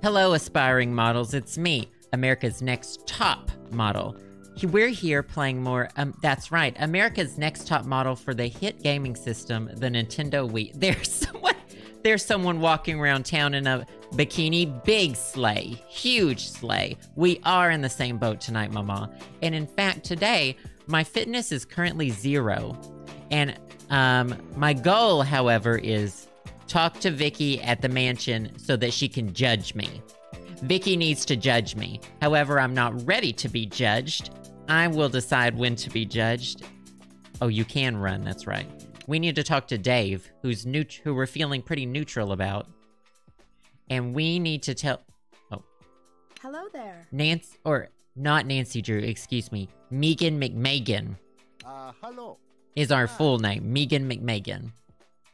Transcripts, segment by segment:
Hello, aspiring models. It's me, America's Next Top Model. We're here playing more, that's right, America's Next Top Model for the hit gaming system, the Nintendo Wii. There's someone walking around town in a bikini, big sleigh, huge sleigh. We are in the same boat tonight, mama. And in fact, today, my fitness is currently 0. And my goal, however, is talk to Vicky at the mansion so that she can judge me. Vicky needs to judge me. However, I'm not ready to be judged. I will decide when to be judged. Oh, you can run, that's right. We need to talk to Dave, who we're feeling pretty neutral about. And we need to tell... Oh. Hello there. Nancy, or not Nancy Drew, excuse me. Megan McMagan. Hello. Is our full name, Megan McMagan.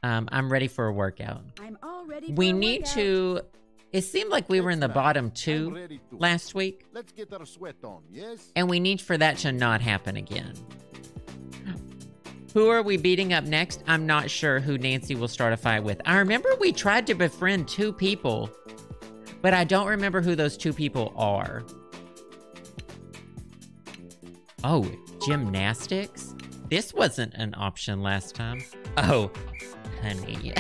I'm ready for a workout. I'm all ready for a workout. It seemed like we were in the bottom two last week. Let's get our sweat on, yes? And we need for that to not happen again. Who are we beating up next? I'm not sure who Nancy will start a fight with. I remember we tried to befriend two people, but I don't remember who those two people are. Oh, gymnastics? This wasn't an option last time. Oh, honey.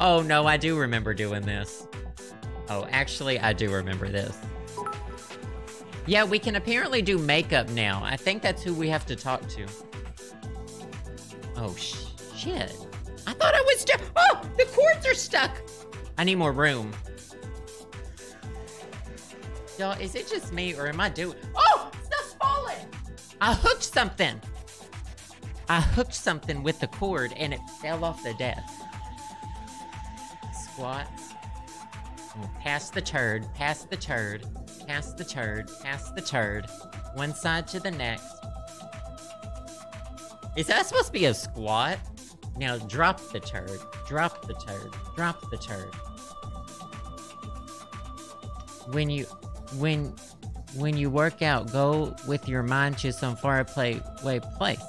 Oh no, I do remember doing this. Oh, actually, I do remember this. Yeah, we can apparently do makeup now. I think that's who we have to talk to. Oh, shit. I thought I was stuck. Oh, the cords are stuck. I need more room. Y'all, is it just me or am I doing... Oh, stuff's falling. I hooked something. I hooked something with the cord and it fell off the desk. Squats. Pass the turd, pass the turd, pass the turd, pass the turd. One side to the next. Is that supposed to be a squat? Now drop the turd, drop the turd, drop the turd. When you work out, go with your mind to some far away place.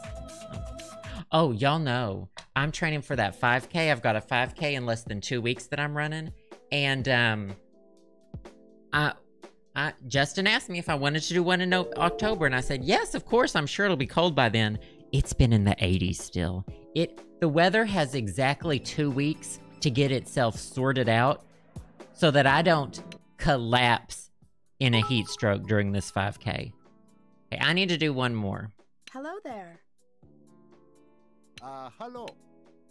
Oh, y'all know. I'm training for that 5K. I've got a 5K in less than 2 weeks that I'm running. And Justin asked me if I wanted to do one in October. And I said, yes, of course. I'm sure it'll be cold by then. It's been in the 80s still. The weather has exactly 2 weeks to get itself sorted out so that I don't collapse in a heat stroke during this 5K. Okay, I need to do one more. Hello there. Hello.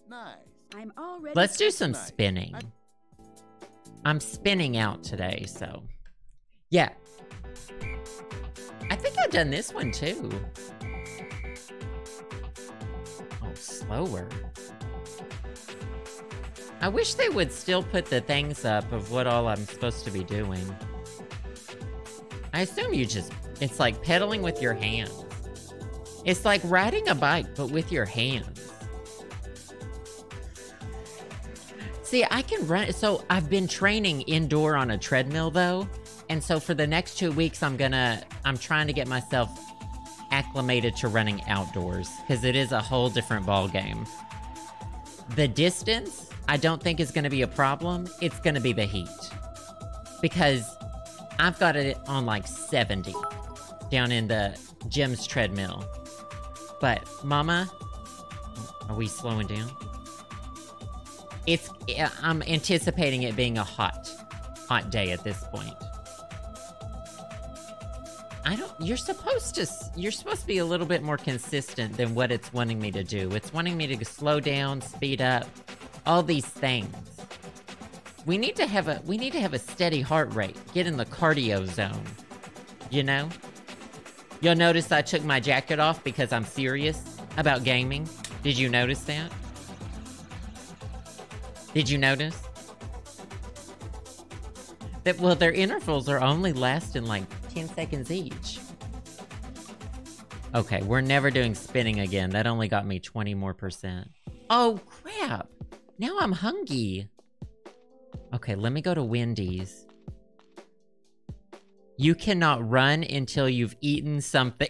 Nice. I'm already... Let's do some spinning. I'm spinning out today, so... Yeah. I think I've done this one, too. Oh, slower. I wish they would still put the things up of what all I'm supposed to be doing. I assume you just... It's like pedaling with your hands. It's like riding a bike, but with your hands. See, I can run. So I've been training indoor on a treadmill though. And so for the next 2 weeks, I'm trying to get myself acclimated to running outdoors because it is a whole different ball game. The distance, I don't think is going to be a problem. It's going to be the heat because I've got it on like 70 down in the gym's treadmill. But, mama, are we slowing down? I'm anticipating it being a hot day at this point. You're supposed to be a little bit more consistent than what it's wanting me to do. It's wanting me to slow down, speed up, all these things. We need to have a steady heart rate. Get in the cardio zone, you know? You'll notice I took my jacket off because I'm serious about gaming. Did you notice that? Did you notice? That, well, their intervals are only lasting like 10 seconds each. Okay, we're never doing spinning again. That only got me 20% more. Oh, crap. Now I'm hungry. Okay, let me go to Wendy's. You cannot run until you've eaten something.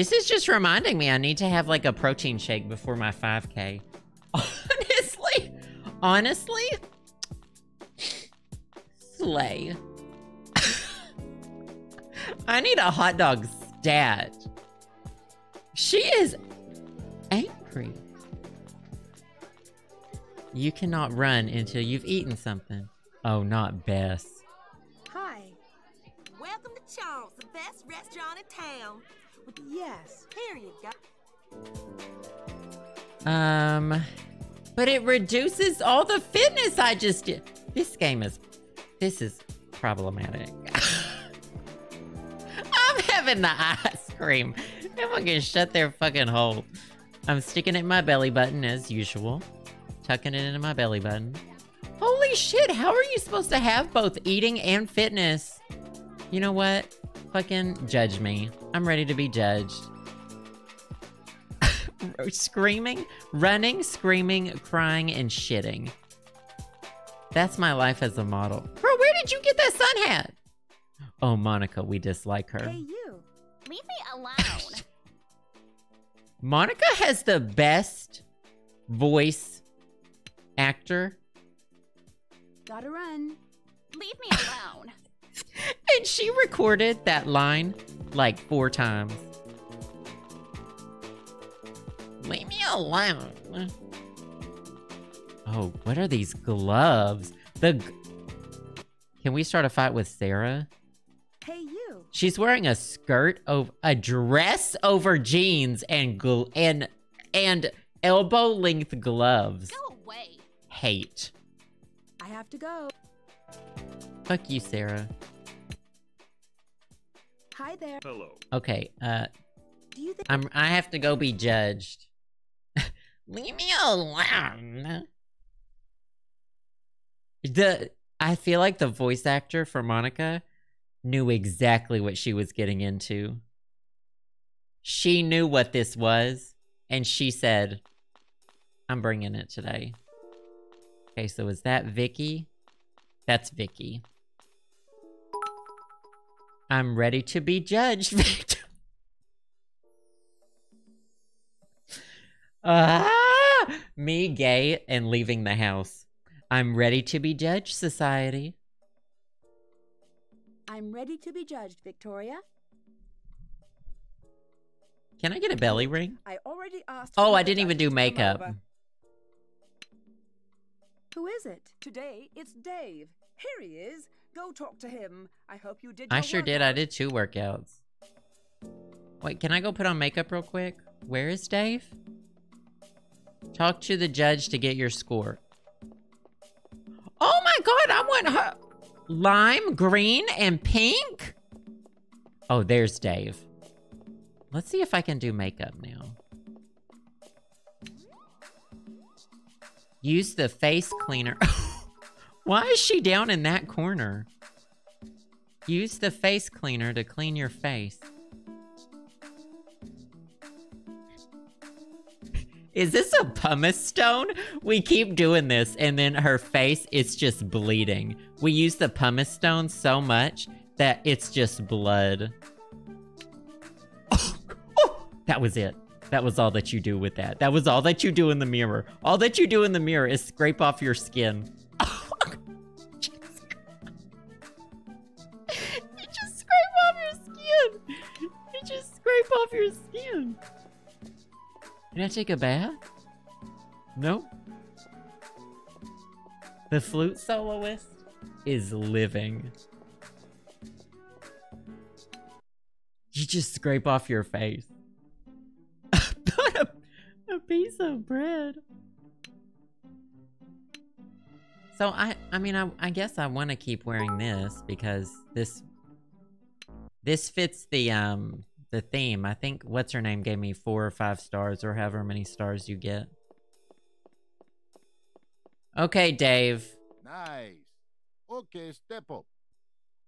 This is just reminding me I need to have like a protein shake before my 5K. Honestly, slay. I need a hot dog stat. She is angry. You cannot run until you've eaten something. Oh, not Bess. Hi. Welcome to Charles, the best restaurant in town. Yes, here you go. But it reduces all the fitness I just did. This game is... this is problematic. I'm having the ice cream. Everyone can shut their fucking hole. I'm sticking it in my belly button as usual. Tucking it into my belly button. Holy shit, how are you supposed to have both eating and fitness? You know what? Fucking judge me. I'm ready to be judged. Screaming, running, screaming, crying, and shitting. That's my life as a model. Bro, where did you get that sun hat? Oh, Monica, we dislike her. Hey, you. Leave me alone. Monica has the best voice actor. Gotta run. Leave me alone. And she recorded that line like 4 times. Leave me alone. Oh, what are these gloves? Can we start a fight with Sarah? Hey, you. She's wearing a skirt over a dress over jeans and elbow length gloves. Go away. Hate. I have to go. Fuck you, Sarah. Hi there. Hello. Okay. Do you think I have to go be judged? Leave me alone. I feel like the voice actor for Monica knew exactly what she was getting into. She knew what this was, and she said, I'm bringing it today. Okay, so is that Vicky? That's Vicky. I'm ready to be judged, Victor. Me gay and leaving the house. I'm ready to be judged, society. I'm ready to be judged, Victoria. Can I get a belly ring? I already asked. Oh, I didn't even do makeup. Who is it? Today it's Dave. Here he is. Go talk to him. I hope you did. I sure did. I did 2 workouts. Wait, can I go put on makeup real quick? Where is Dave? Talk to the judge to get your score. Oh my god, I want her lime, green, and pink? Oh, there's Dave. Let's see if I can do makeup now. Use the face cleaner. Why is she down in that corner? Use the face cleaner to clean your face. Is this a pumice stone? We keep doing this, and then her face, it's just bleeding. We use the pumice stone so much that it's just blood. Oh, oh, that was it. That was all that you do with that. That was all that you do in the mirror. All that you do in the mirror is scrape off your skin. Oh, you just scrape off your skin. You just scrape off your skin. Can I take a bath? Nope. The flute soloist is living. You just scrape off your face. Put a piece of bread. So I mean I guess I want to keep wearing this because this fits the theme. I think what's her name gave me 4 or 5 stars or however many stars you get. Okay, Dave. Nice. Okay, step up.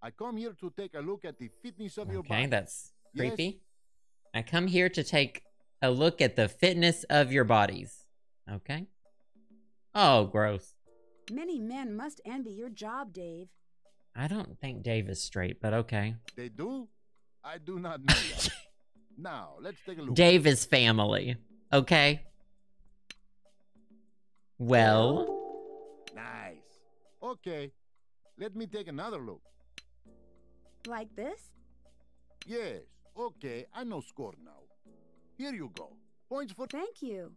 I come here to take a look at the fitness of your body. Okay, that's creepy. Yes. I come here to take a look at the fitness of your bodies. Okay. Oh, gross. Many men must envy your job, Dave. I don't think Dave is straight, but okay. They do? I do not know that. Now, let's take a look. Dave is family, okay? Well. Nice. Okay. Let me take another look. Like this? Yes. Okay, I know score now. Here you go. Points for... Thank you.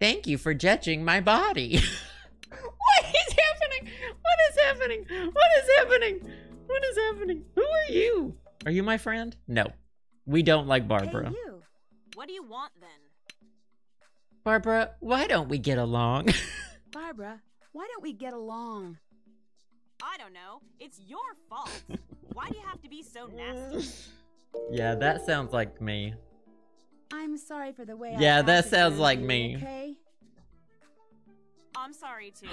Thank you for judging my body. What is happening? What is happening? What is happening? What is happening? Who are you? Are you my friend? No. We don't like Barbara. Hey, you. What do you want, then? Barbara, why don't we get along? Barbara, why don't we get along? I don't know. It's your fault. Why do you have to be so nasty? Yeah, that sounds like me. I'm sorry for the way I... Yeah, that sounds like me. Okay? I'm sorry, too.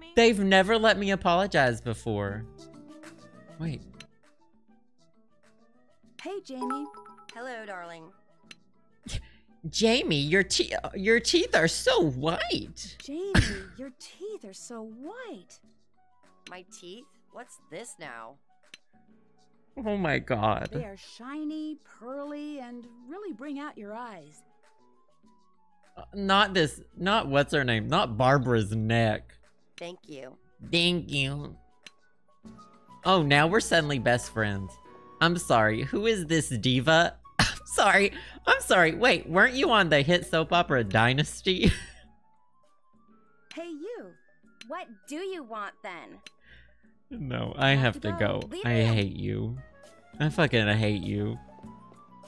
Me? They've never let me apologize before. Wait. Hey, Jamie. Hello, darling. Jamie, your teeth are so white. Jamie, your teeth are so white. My teeth? What's this now? Oh my god. They are shiny, pearly, and really bring out your eyes. Not this, not what's her name, not Barbara's neck. Thank you. Thank you. Oh, now we're suddenly best friends. I'm sorry, who is this diva? I'm sorry, I'm sorry. Wait, weren't you on the hit soap opera Dynasty? Hey you, what do you want then? No, I have to go. I hate you. I fucking hate you.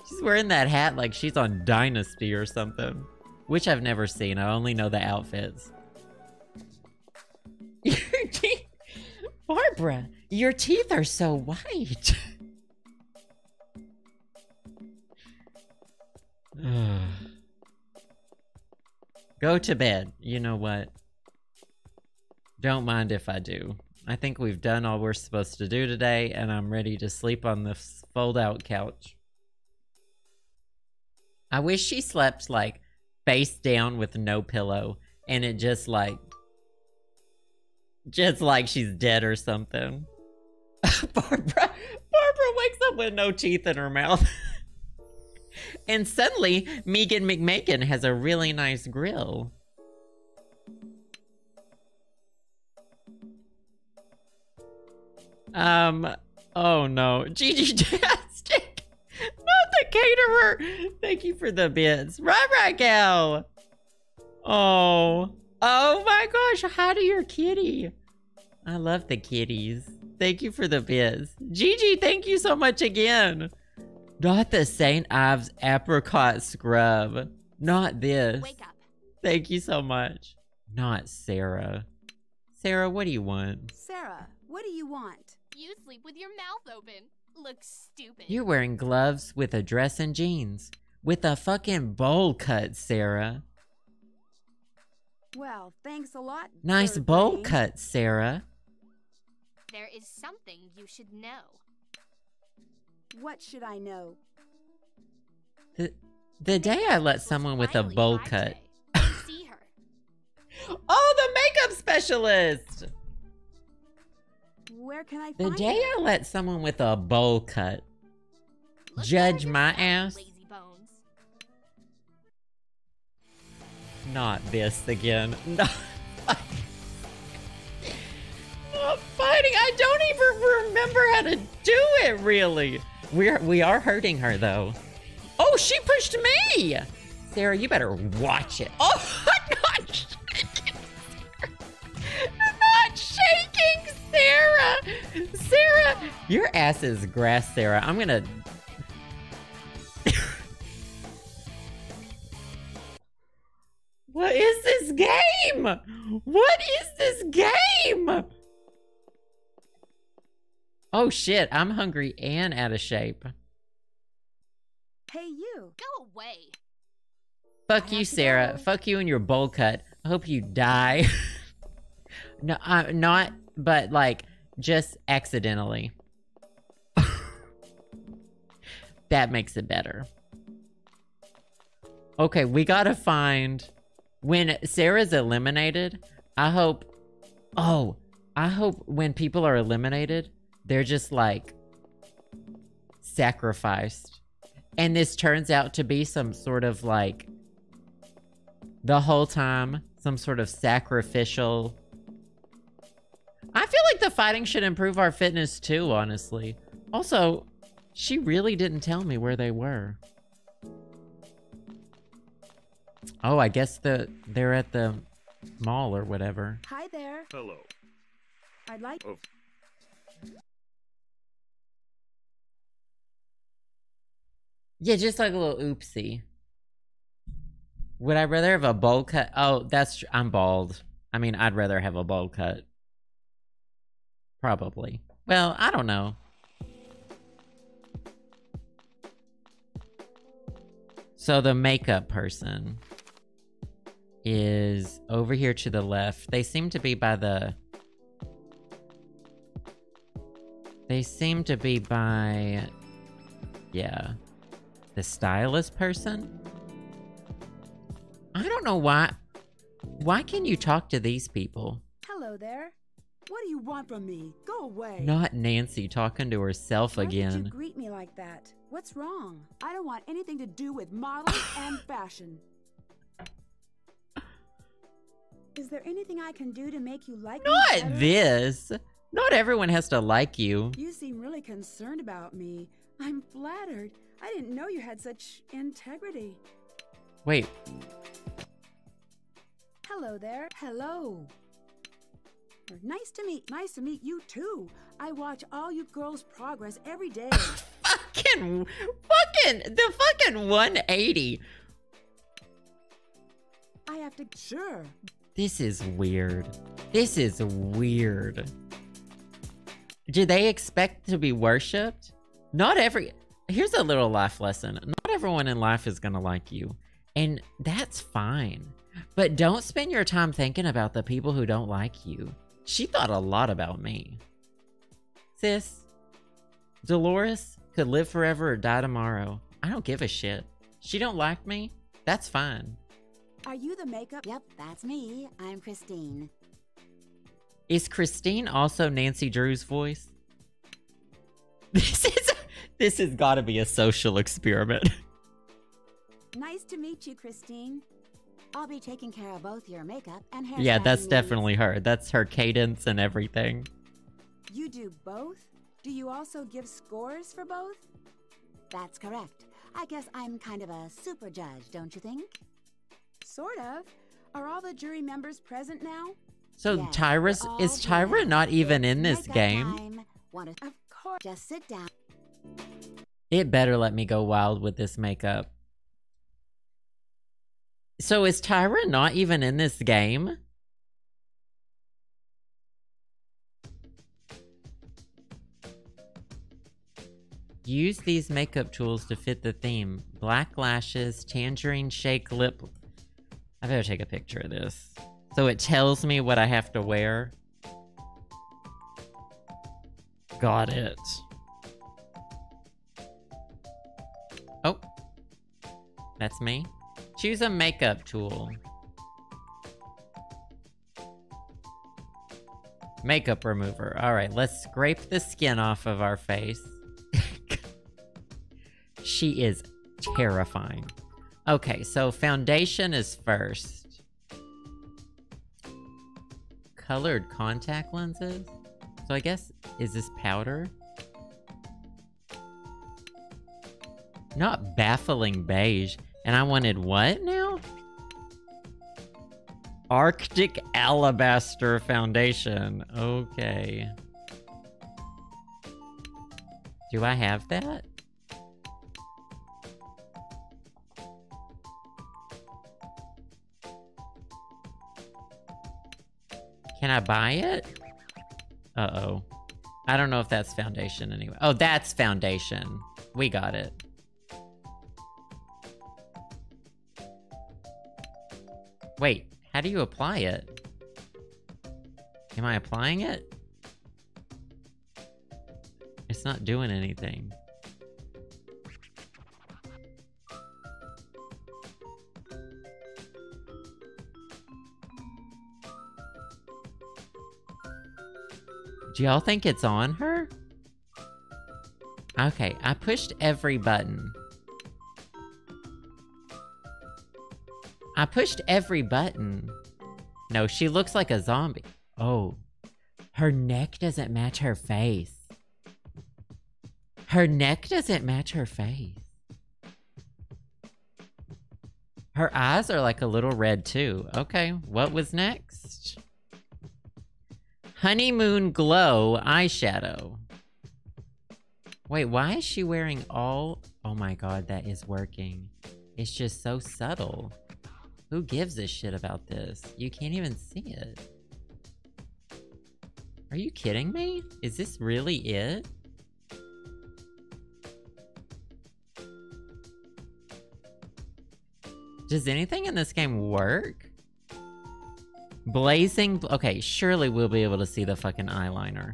She's wearing that hat like she's on Dynasty or something. Which I've never seen. I only know the outfits. Your teeth... Barbara, your teeth are so white. Go to bed. You know what? Don't mind if I do. I think we've done all we're supposed to do today, and I'm ready to sleep on this fold-out couch. I wish she slept, like, face down with no pillow, and it just like she's dead or something. Barbara wakes up with no teeth in her mouth. And suddenly, Megan McMagan has a really nice grill. Oh no. Gigi-tastic! Not the caterer! Thank you for the bits. Right, gal! Oh. Oh my gosh, hi to your kitty. I love the kitties. Thank you for the bits. Gigi, thank you so much again. Not the St. Ives Apricot Scrub. Not this. Wake up. Thank you so much. Not Sarah. Sarah, what do you want? Sarah, what do you want? You sleep with your mouth open. Looks stupid. You're wearing gloves with a dress and jeans. With a fucking bowl cut, Sarah. Well, thanks a lot. Nice bowl cut, Sarah. There is something you should know. What should I know? The day I let someone with a bowl cut. See her. Oh, the makeup specialist! Where can I find the day her? I let someone with a bowl cut look judge my ass. Lazy bones. Not this again. No. Not fighting. I don't even remember how to do it. Really, we are hurting her though. Oh, she pushed me. Sarah, you better watch it. Oh, I'm not shaking. I'm not shaking. Sarah! Sarah! Your ass is grass, Sarah. I'm gonna... What is this game? What is this game? Oh shit, I'm hungry and out of shape. Hey you! Go away! Fuck you, Sarah. Fuck you and your bowl cut. I hope you die. No, I'm not... But, like, just accidentally. That makes it better. Okay, we gotta find... When Sarah's eliminated, I hope... Oh, I hope when people are eliminated, they're just, like, sacrificed. And this turns out to be some sort of like, the whole time, some sort of sacrificial. I feel like the fighting should improve our fitness too, honestly. Also, she really didn't tell me where they were. Oh, I guess they're at the mall or whatever. Hi there. Hello. I'd like... Oh. Yeah, just like a little oopsie. Would I rather have a bowl cut? Oh, that's true. I'm bald. I mean, I'd rather have a bowl cut. Probably. Well, I don't know. So the makeup person is over here to the left. They seem to be by the... They seem to be by... Yeah. The stylist person? I don't know why. Why can you talk to these people? Hello there. What do you want from me? Go away. Not Nancy talking to herself again. Why did you greet me like that? What's wrong? I don't want anything to do with models and fashion. Is there anything I can do to make you like me better? Not this. Not everyone has to like you. You seem really concerned about me. I'm flattered. I didn't know you had such integrity. Wait. Hello there. Hello. Nice to meet you too. I watch all you girls' progress every day. The fucking 180. I have to, sure. This is weird. This is weird. Do they expect to be worshipped? Not every, here's a little life lesson. Not everyone in life is gonna like you. And that's fine. But don't spend your time thinking about the people who don't like you. She thought a lot about me. Sis, Dolores could live forever or die tomorrow. I don't give a shit. She don't like me? That's fine. Are you the makeup? Yep, that's me. I'm Christine. Is Christine also Nancy Drew's voice? This has got to be a social experiment. Nice to meet you, Christine. I'll be taking care of both your makeup and hair. Yeah, that's definitely her. That's her cadence and everything. You do both? Do you also give scores for both? That's correct. I guess I'm kind of a super judge, don't you think? Sort of. Are all the jury members present now? So yes, Tyra not even in this game? Of course. Just sit down. It better let me go wild with this makeup. So is Tyra not even in this game? Use these makeup tools to fit the theme. Black lashes, tangerine shake lip. I better take a picture of this. So it tells me what I have to wear. Got it. Oh. That's me. Choose a makeup tool. Makeup remover. All right, let's scrape the skin off of our face. She is terrifying. Okay, so foundation is first. Colored contact lenses. So I guess, is this powder? Not baffling beige. And I wanted what now? Arctic Alabaster Foundation. Okay. Do I have that? Can I buy it? Uh-oh. I don't know if that's foundation anyway. Oh, that's foundation. We got it. Wait, how do you apply it? Am I applying it? It's not doing anything. Do y'all think it's on her? Okay, I pushed every button. I pushed every button. No, she looks like a zombie. Oh. Her neck doesn't match her face. Her neck doesn't match her face. Her eyes are like a little red too. Okay, what was next? Honeymoon glow eyeshadow. Wait, why is she wearing all... Oh my god, that is working. It's just so subtle. Who gives a shit about this? You can't even see it. Are you kidding me? Is this really it? Does anything in this game work? Blazing... Okay, surely we'll be able to see the fucking eyeliner.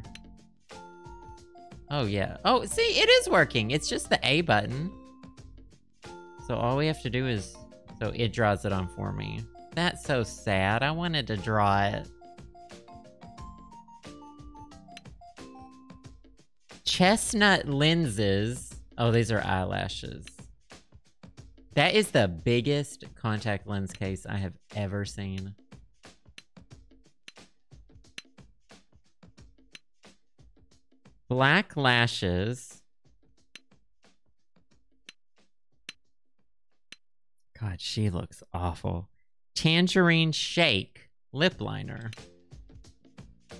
Oh, yeah. Oh, see, it is working. It's just the A button. So all we have to do is... So it draws it on for me. That's so sad. I wanted to draw it. Chestnut lenses. Oh, these are eyelashes. That is the biggest contact lens case I have ever seen. Black lashes. God, she looks awful. Tangerine shake lip liner.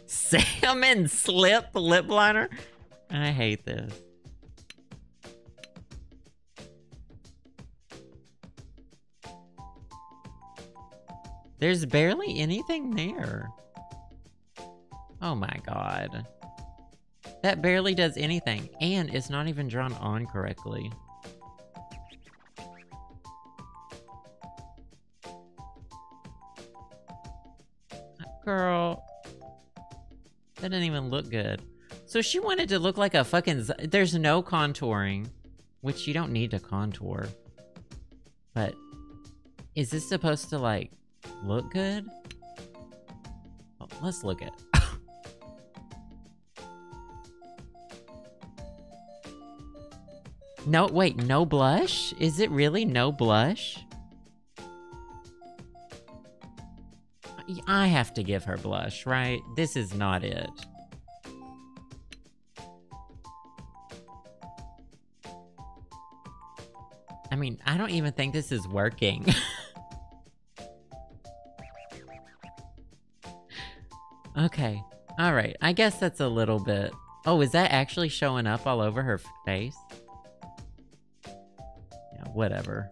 Salmon slip lip liner. I hate this. There's barely anything there. Oh my god. That barely does anything, and it's not even drawn on correctly. Girl. That didn't even look good. So she wanted to look like a fucking... There's no contouring, which you don't need to contour. But is this supposed to, like, look good? Well, let's look at... No, wait, no blush? Is it really no blush? I have to give her blush, right? This is not it. I mean, I don't even think this is working. Okay. All right. I guess that's a little bit... Oh, is that actually showing up all over her face? Whatever.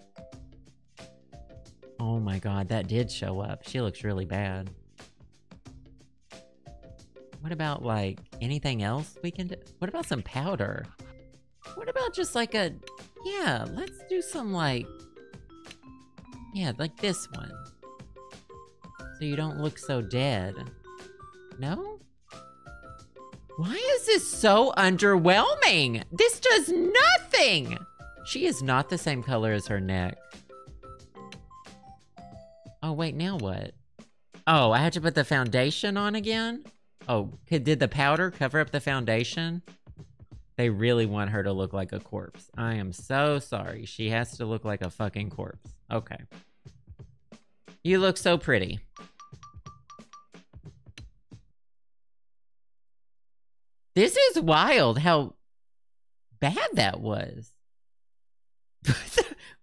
Oh my god, that did show up. She looks really bad. What about, like, anything else we can do? What about some powder? What about just, like, a... Yeah, let's do some, like... Yeah, like this one. So you don't look so dead. No? Why is this so underwhelming? This does nothing! She is not the same color as her neck. Oh, wait, now what? Oh, I had to put the foundation on again? Oh, did the powder cover up the foundation? They really want her to look like a corpse. I am so sorry. She has to look like a fucking corpse. Okay. You look so pretty. This is wild how bad that was.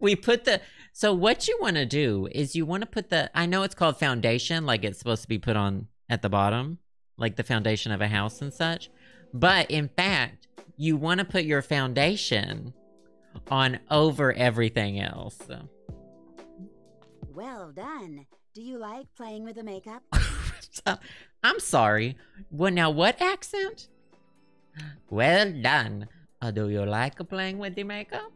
We put the... So what you want to do is you want to put the... I know it's called foundation, like it's supposed to be put on at the bottom, like the foundation of a house and such. But in fact, you want to put your foundation on over everything else. Well done. Do you like playing with the makeup? I'm sorry. Well, now what accent? Well done. Do you like playing with the makeup?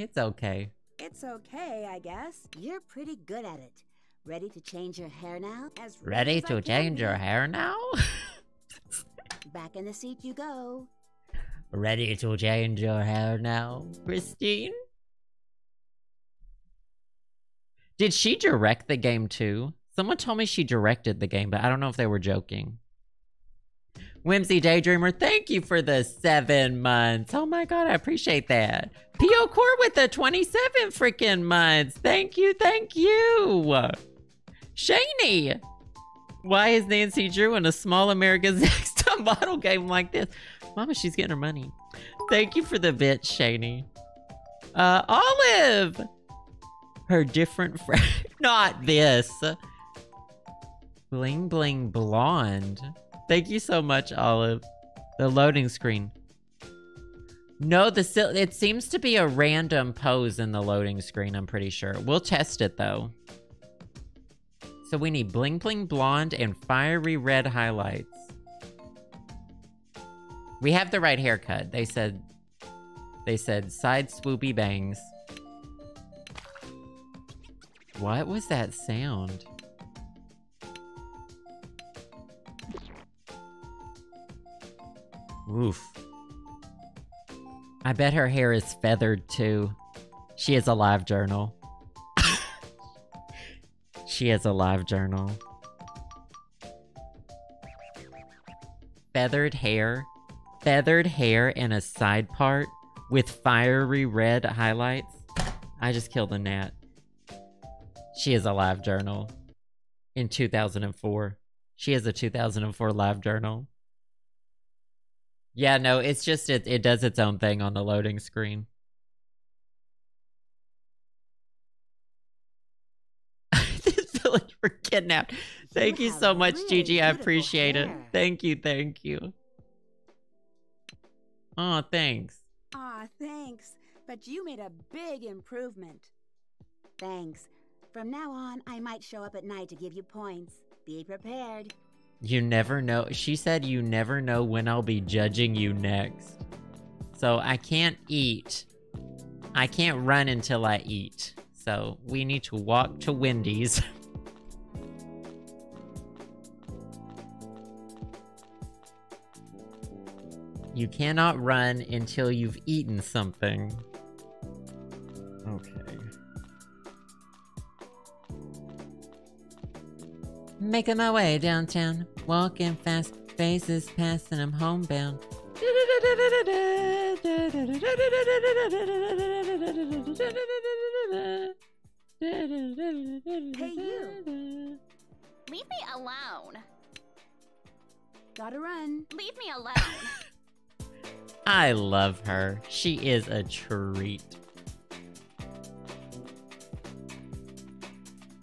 It's okay. It's okay, I guess. You're pretty good at it. Ready to change your hair now? As ready to change your hair now? Back in the seat you go. Ready to change your hair now, Christine? Did she direct the game too? Someone told me she directed the game, but I don't know if they were joking. Whimsy Daydreamer, thank you for the 7 months. Oh my God, I appreciate that. P.O. Core with the 27 freaking months. Thank you, thank you. Shaney, why is Nancy Drew in a small America's Next Top Model game like this? Mama, she's getting her money. Thank you for the bit, Shaney. Olive, her different friend. Not this. Bling Bling Blonde. Thank you so much, Olive. The loading screen. No, it seems to be a random pose in the loading screen, I'm pretty sure. We'll test it, though. So we need Bling Bling Blonde and Fiery Red Highlights. We have the right haircut. They said side swoopy bangs. What was that sound? Oof. I bet her hair is feathered too. She is a live journal. She is a live journal. Feathered hair. Feathered hair and a side part with fiery red highlights. I just killed a gnat. She is a live journal. In 2004. She is a 2004 live journal. Yeah, no, it's just it does its own thing on the loading screen. This village were kidnapped. Thank you so much, really Gigi. I appreciate it. Thank you, thank you. Aw, thanks. Aw, thanks. But you made a big improvement. Thanks. From now on, I might show up at night to give you points. Be prepared. You never know. She said you never know when I'll be judging you next. So I can't eat. I can't run until I eat. So we need to walk to Wendy's. You cannot run until you've eaten something. Okay. Making my way downtown, walking fast, faces passing, I'm homebound. Hey you! Leave me alone. Gotta run. Leave me alone. I love her. She is a treat.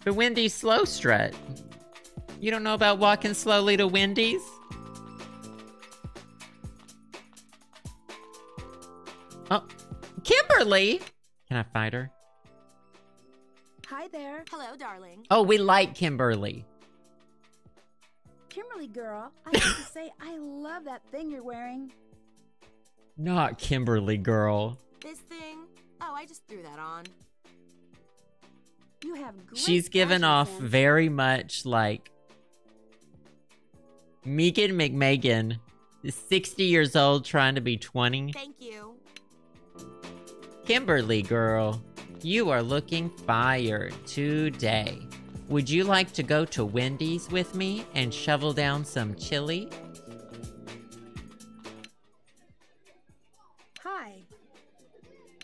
The Wendy's slow strut. You don't know about walking slowly to Wendy's? Oh, Kimberly! Can I fight her? Hi there. Hello, darling. Oh, we like Kimberly. Kimberly girl, I have to say I love that thing you're wearing. Not Kimberly girl. This thing? Oh, I just threw that on. You have great She's given off sense. Very much like Megan McMagan is 60 years old trying to be 20. Thank you. Kimberly girl, you are looking fire today. Would you like to go to Wendy's with me and shovel down some chili?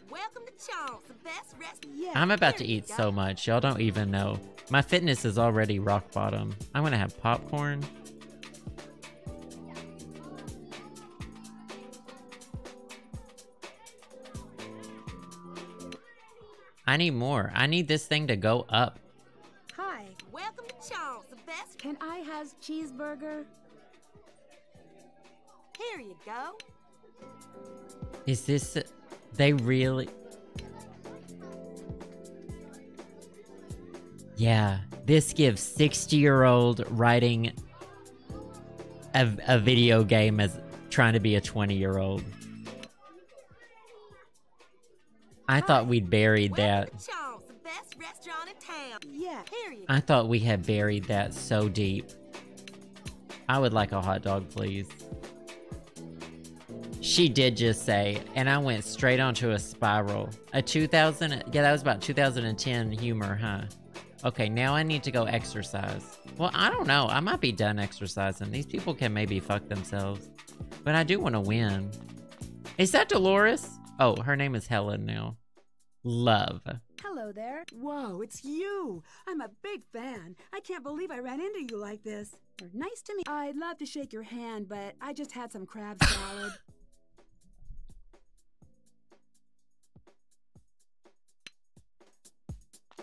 Welcome to Charles, the best restaurant. Yeah, I'm about to eat so much, y'all don't even know. My fitness is already rock bottom. I'm gonna have popcorn. I need more. I need this thing to go up. Hi. Welcome to Charles, the best. Can I have cheeseburger? Here you go. Is this... They really... Yeah, this gives 60-year-old writing a video game as trying to be a 20-year-old. I thought we'd buried that. I thought we had buried that so deep. I would like a hot dog, please. She did just say, and I went straight onto a spiral. A 2000, yeah, that was about 2010 humor, huh? Okay, now I need to go exercise. Well, I don't know. I might be done exercising. These people can maybe fuck themselves. But I do want to win. Is that Dolores? Oh, her name is Helen now. Love. Hello there. Whoa, it's you. I'm a big fan. I can't believe I ran into you like this. You're nice to me. I'd love to shake your hand, but I just had some crab salad.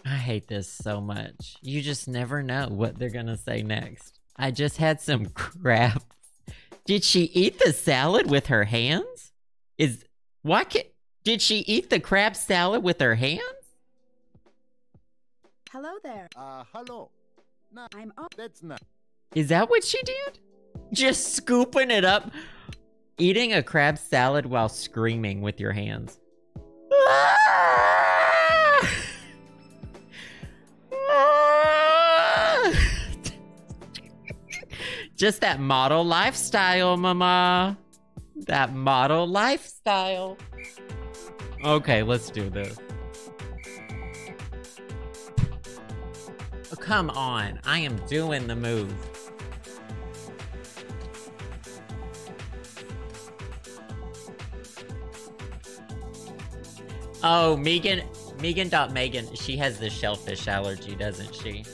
I hate this so much. You just never know what they're gonna say next. I just had some crap. Did she eat the salad with her hands? Did she eat the crab salad with her hands? Hello there. Hello. No, I'm up. That's not. Is that what she did? Just scooping it up. Eating a crab salad while screaming with your hands. Ah! Just that model lifestyle, mama. That model lifestyle. Okay, let's do this. Oh, come on. I am doing the move. Oh, Megan. She has the shellfish allergy, doesn't she?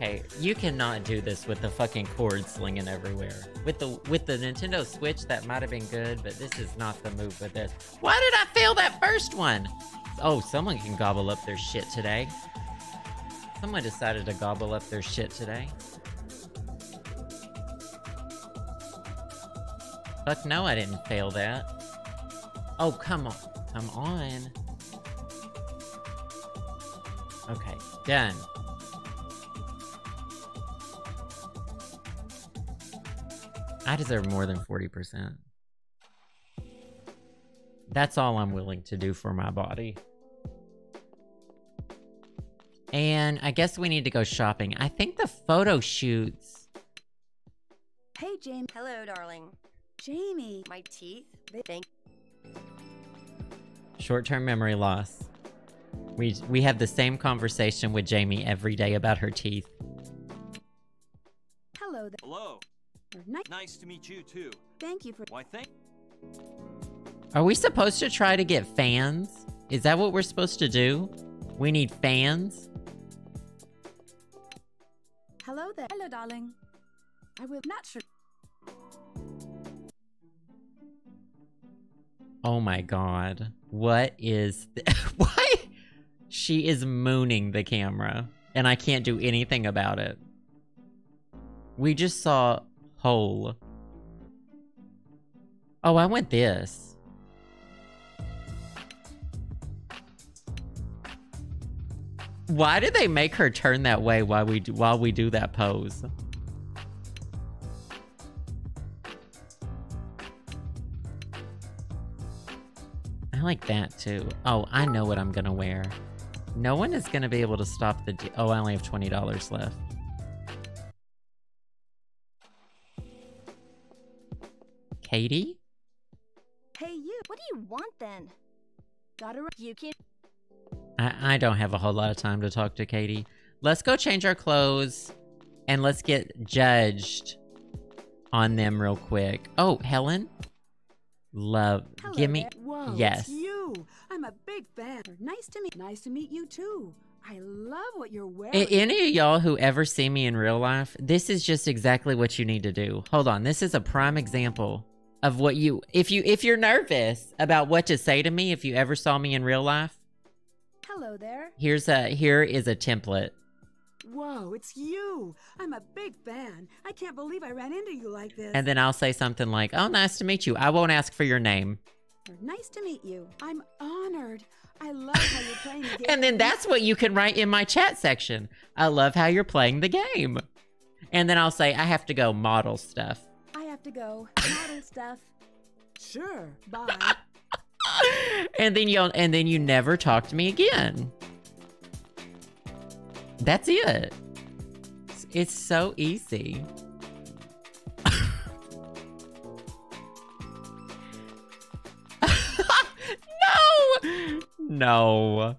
Hey, you cannot do this with the fucking cord slinging everywhere. With the Nintendo Switch, that might have been good, but this is not the move with this. Why did I fail that first one? Oh, someone can gobble up their shit today. Someone decided to gobble up their shit today. Fuck no, I didn't fail that. Oh, come on. Come on. Okay, done. I deserve more than 40%. That's all I'm willing to do for my body. And I guess we need to go shopping. I think the photo shoots. Hey, Jamie. Hello, darling. Jamie. My teeth. Thank you. Short-term memory loss. We have the same conversation with Jamie every day about her teeth. Hello. Hello. Nice to meet you too. Thank you for. Why, thank. Are we supposed to try to get fans? Is that what we're supposed to do? We need fans. Hello there. Hello, darling. I will not sure. Oh my god. What is why? She is mooning the camera and I can't do anything about it. We just saw Hole. Oh, I want this. Why did they make her turn that way while we do that pose? I like that too. Oh, I know what I'm gonna wear. No one is gonna be able to stop the. Oh, I only have $20 left. Katie? Hey, you. What do you want then? Gotta you can. I don't have a whole lot of time to talk to Katie. Let's go change our clothes and let's get judged on them real quick. Oh, Helen? Love. Hello, give me. Whoa, yes. You. I'm a big fan. Nice to meet. Nice to meet you too. I love what you're wearing. Any of y'all who ever see me in real life, this is just exactly what you need to do. Hold on. This is a prime example of what you if you're nervous about what to say to me if you ever saw me in real life. Hello there. Here is a template. Whoa, it's you. I'm a big fan. I can't believe I ran into you like this. And then I'll say something like, "Oh, nice to meet you." I won't ask for your name. Nice to meet you. I'm honored. I love how you're playing the game. And then that's what you can write in my chat section. I love how you're playing the game. And then I'll say, I have to go model stuff. I have to go model stuff. Sure. Bye. and then you never talk to me again. That's it. It's so easy. No,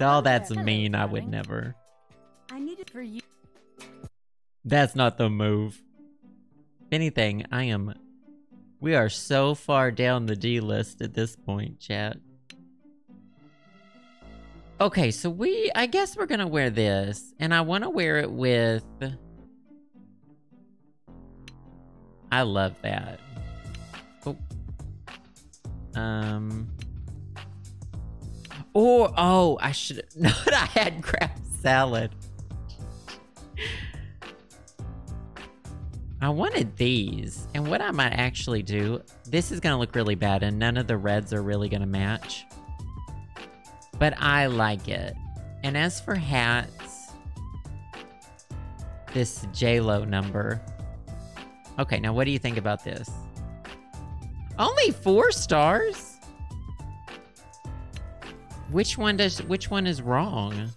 Oh, that's mean. I would never. I need it for you. That's not the move. If anything, I am... We are so far down the D list at this point, chat. Okay, so we... I guess we're gonna wear this. And I wanna wear it with... I love that. Oh. Or, oh, I should have not. I had crab salad. I wanted these. And what I might actually do, this is going to look really bad and none of the reds are really going to match. But I like it. And as for hats, this J-Lo number. Okay, now what do you think about this? Only 4 stars? Which one is wrong?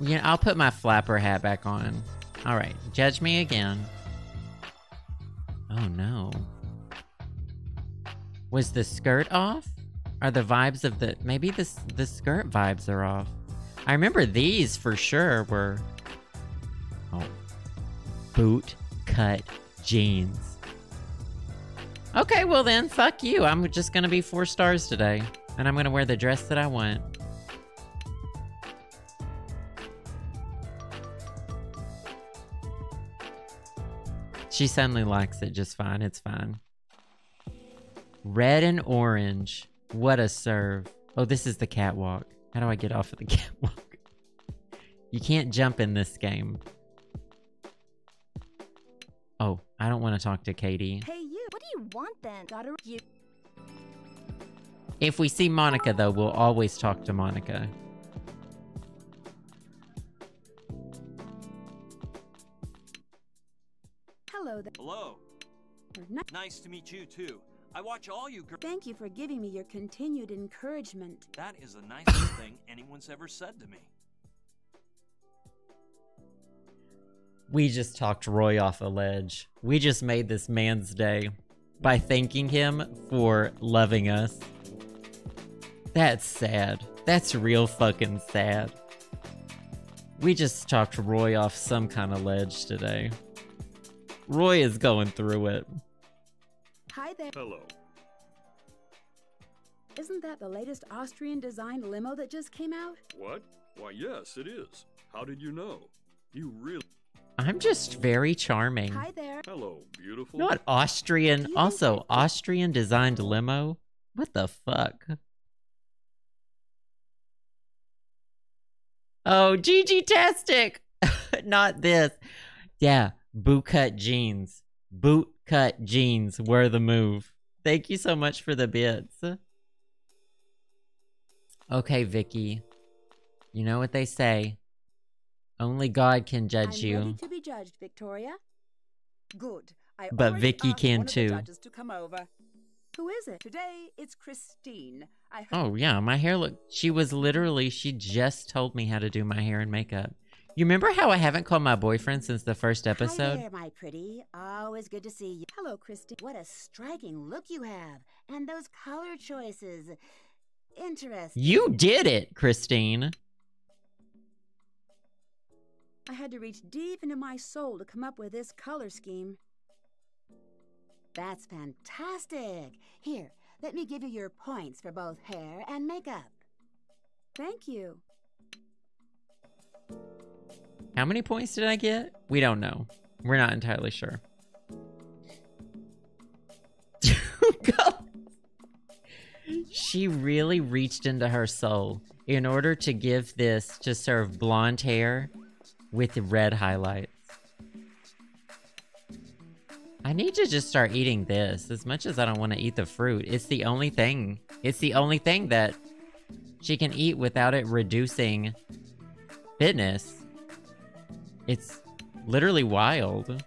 Yeah, I'll put my flapper hat back on. All right, judge me again. Oh no. Was the skirt off? Are the vibes of the maybe the skirt vibes are off? I remember these for sure were oh. Boot cut jeans. Okay, well then, fuck you. I'm just gonna be 4 stars today. And I'm gonna wear the dress that I want. She suddenly likes it just fine. It's fine. Red and orange. What a serve. Oh, this is the catwalk. How do I get off of the catwalk? You can't jump in this game. Oh, I don't want to talk to Katie. Hey, you. What do you want then? Gotta you. If we see Monica though, we'll always talk to Monica. Hello there. Hello. Nice to meet you too. I watch all you girls. Thank you for giving me your continued encouragement. That is the nicest thing anyone's ever said to me. We just talked Roy off a ledge. We just made this man's day by thanking him for loving us. That's sad. That's real fucking sad. We just talked Roy off some kind of ledge today. Roy is going through it. Hi there. Hello. Isn't that the latest Austrian designed limo that just came out? What? Why, yes, it is. How did you know? You really... I'm just very charming. Hi there. Hello, beautiful. Not Austrian. Also, Austrian designed limo. What the fuck? Oh, GG-tastic. Not this. Yeah, boot cut jeans. Boot cut jeans were the move. Thank you so much for the bits. Okay, Vicky. You know what they say. Only God can judge you. I'm ready to be judged, Victoria. Good. But Vicky can too. To come over. Who is it? Today it's Christine. Oh yeah, my hair looked. She was literally. She just told me how to do my hair and makeup. You remember how I haven't called my boyfriend since the first episode? Hi there, my pretty. Always good to see you. Hello, Christine. What a striking look you have, and those color choices. Interesting. You did it, Christine. I had to reach deep into my soul to come up with this color scheme. That's fantastic. Here, let me give you your points for both hair and makeup. Thank you. How many points did I get? We don't know. We're not entirely sure. She really reached into her soul in order to give this to serve blonde hair with red highlights. I need to just start eating this as much as I don't want to eat the fruit. It's the only thing. It's the only thing that she can eat without it reducing fitness. It's literally wild.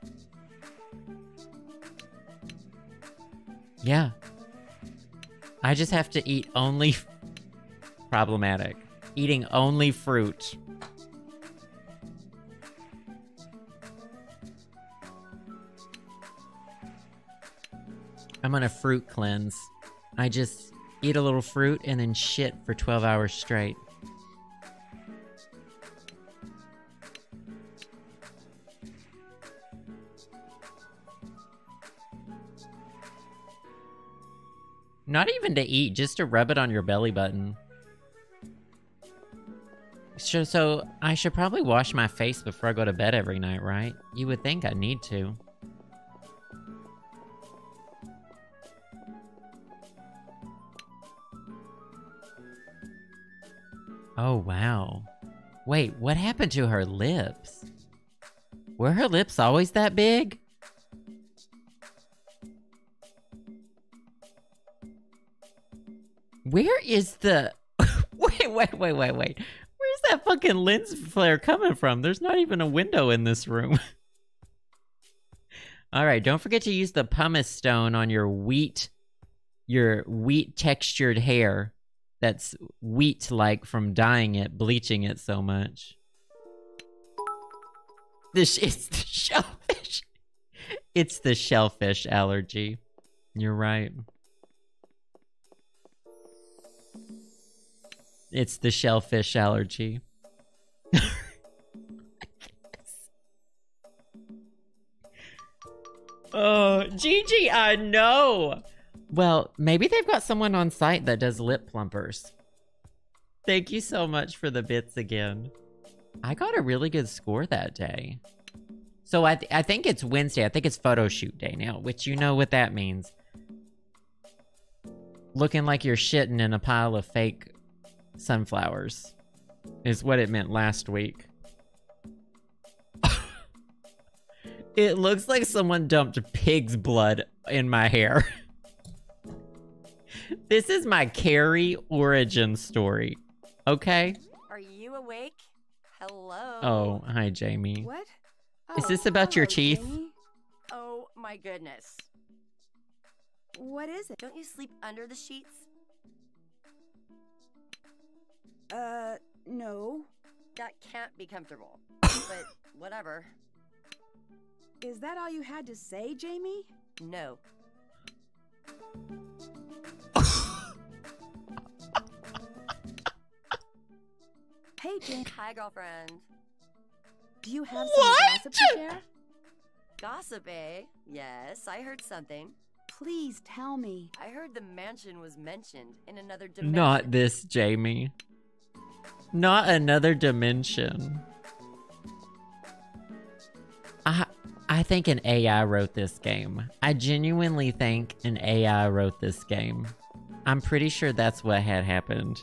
Yeah. I just have to eat only... Problematic. Eating only fruit. I'm on a fruit cleanse. I just eat a little fruit, and then shit for 12 hours straight. Not even to eat, just to rub it on your belly button. So I should probably wash my face before I go to bed every night, right? You would think I need to. Oh, wow. Wait, what happened to her lips? Were her lips always that big? Where is the... Wait. Where's that fucking lens flare coming from? There's not even a window in this room. Alright, don't forget to use the pumice stone on your wheat... your wheat-textured hair. That's wheat-like from dyeing it, bleaching it so much. This is the shellfish. It's the shellfish allergy. You're right. It's the shellfish allergy. Oh, Gigi, I know. Well, maybe they've got someone on site that does lip plumpers. Thank you so much for the bits again. I got a really good score that day. So I think it's Wednesday. I think it's photo shoot day now, which you know what that means. Looking like you're shitting in a pile of fake sunflowers is what it meant last week. It looks like someone dumped pig's blood in my hair. This is my Carrie origin story, okay? Are you awake? Hello. Oh, hi, Jamie. What? Oh, is this about your teeth? Jamie? Oh, my goodness. What is it? Don't you sleep under the sheets? No. That can't be comfortable, but whatever. Is that all you had to say, Jamie? No. Hey, Jamie. Hi, girlfriend. Do you have some gossip to share? Gossip, eh? Yes, I heard something. Please tell me. I heard the mansion was mentioned in another dimension. Not this, Jamie. Not another dimension. I think an AI wrote this game. I genuinely think an AI wrote this game. I'm pretty sure that's what had happened.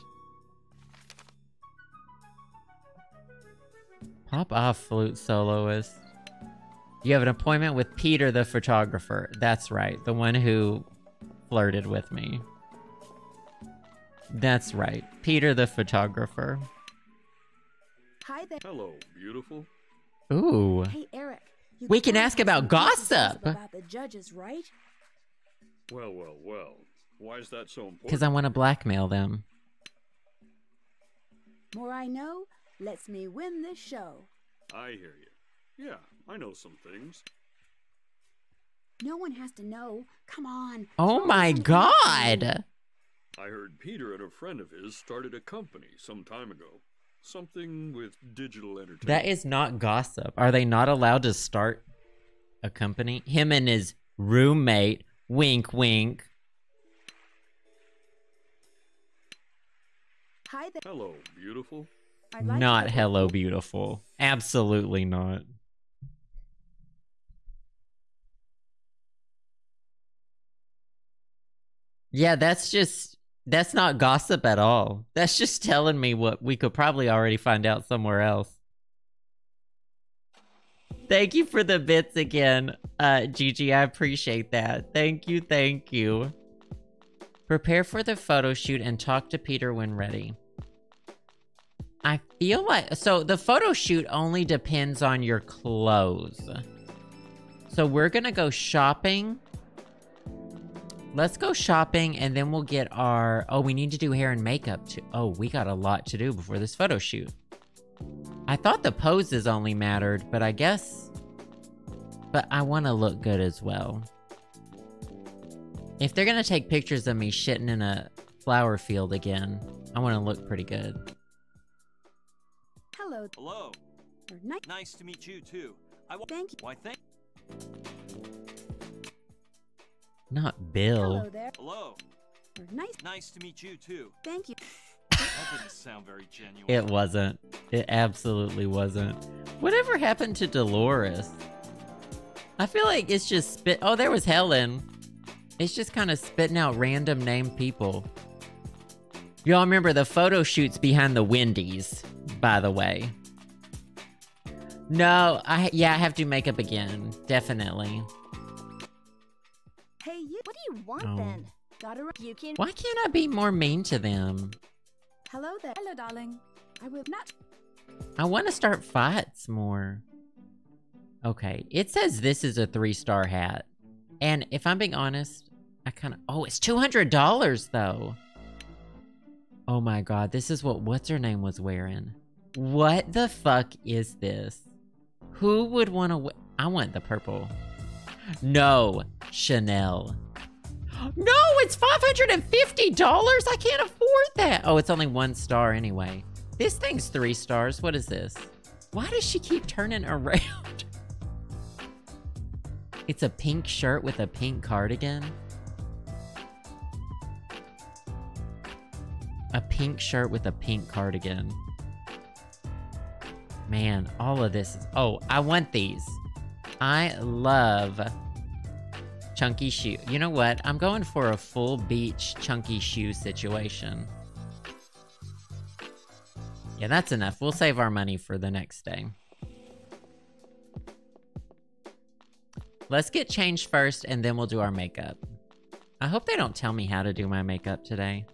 Pop off, flute soloist. You have an appointment with Peter the photographer. That's right, the one who flirted with me. That's right, Peter the photographer. Hi there. Hello, beautiful. Ooh. Hey, Eric. We can ask about gossip. About the judges, right? Well, well, well. Why is that so important? Because I want to blackmail them. More I know. Let's me win this show. I hear you. Yeah, I know some things. No one has to know. Come on. Oh my God. I heard Peter and a friend of his started a company some time ago. Something with digital entertainment. That is not gossip. Are they not allowed to start a company? Him and his roommate. Wink, wink. Hi there. Hello, beautiful. Like not hello, beautiful. Absolutely not. Yeah, that's not gossip at all. That's just telling me what we could probably already find out somewhere else. Thank you for the bits again, Gigi. I appreciate that. Thank you, thank you. Prepare for the photo shoot and talk to Peter when ready. I feel like... So, the photo shoot only depends on your clothes. So, we're gonna go shopping. Let's go shopping, and then we'll get our... Oh, we need to do hair and makeup, too. Oh, we got a lot to do before this photo shoot. I thought the poses only mattered, but I guess... But I want to look good as well. If they're gonna take pictures of me shitting in a flower field again. I want to look pretty good. Hello. Hello. Nice to meet you too. Thank you. Why thank. Not Bill. Hello there. Hello. Nice to meet you too. Thank you. That didn't sound very genuine. It wasn't. It absolutely wasn't. Whatever happened to Dolores? I feel like it's just spit. Oh, there was Helen. It's just kind of spitting out random named people. Y'all remember the photo shoots behind the Wendy's, by the way. No, yeah, I have to do makeup again. Definitely. Hey, you, what do you want then? Why can't I be more mean to them? Hello there. Hello, darling. I will not. I want to start fights more. Okay, it says this is a 3-star hat. And if I'm being honest, I kind of... Oh, it's $200 though. Oh my God, this is what What's-Her-Name was wearing. What the fuck is this? Who would want to... I want the purple. No, Chanel. No, it's $550. I can't afford that. Oh, it's only 1 star anyway. This thing's 3 stars. What is this? Why does she keep turning around? It's a pink shirt with a pink cardigan. A pink shirt with a pink cardigan. Man, all of this is... Oh, I want these. I love... chunky shoe. You know what? I'm going for a full beach chunky shoe situation. Yeah, that's enough. We'll save our money for the next day. Let's get changed first and then we'll do our makeup. I hope they don't tell me how to do my makeup today.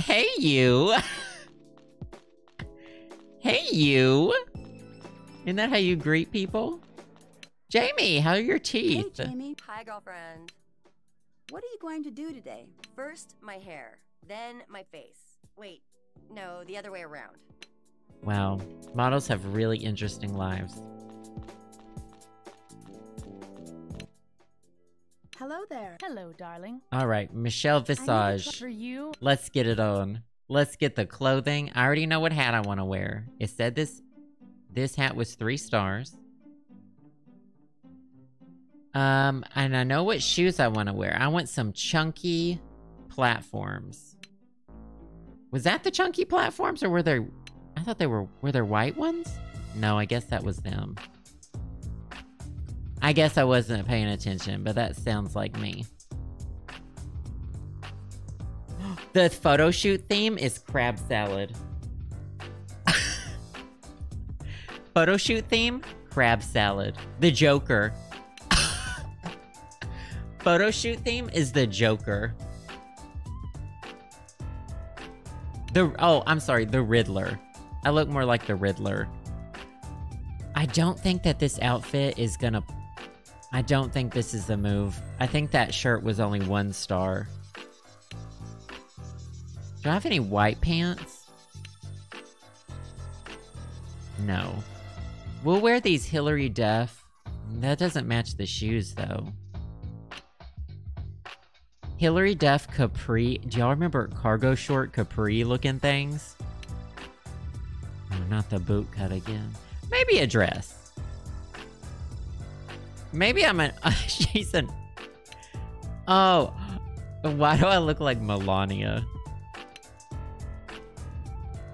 Hey, you. Hey, you. Isn't that how you greet people? Jamie, how are your teeth? Hey, Jamie. Hi, girlfriend. What are you going to do today? First, my hair. Then, my face. Wait, no, the other way around. Wow. Models have really interesting lives. Hello there. Hello, darling. All right, Michelle Visage. For you. Let's get it on. Let's get the clothing. I already know what hat I want to wear. It said this hat was 3 stars. And I know what shoes I want to wear. I want some chunky platforms. Was that the chunky platforms or were there... I thought they were there white ones? No, I guess that was them. I guess I wasn't paying attention, but that sounds like me. The photo shoot theme is crab salad. Photo shoot theme, crab salad. The Joker. Photo shoot theme is the Joker. Oh, I'm sorry, the Riddler. I look more like the Riddler. I don't think that this outfit is gonna... I don't think this is the move. I think that shirt was only 1 star. Do I have any white pants? No. We'll wear these Hillary Duff. That doesn't match the shoes though. Hillary Duff capri. Do y'all remember cargo short capri looking things? Oh, not the boot cut again. Maybe a dress. Maybe I'm an... she's an... Oh. Why do I look like Melania?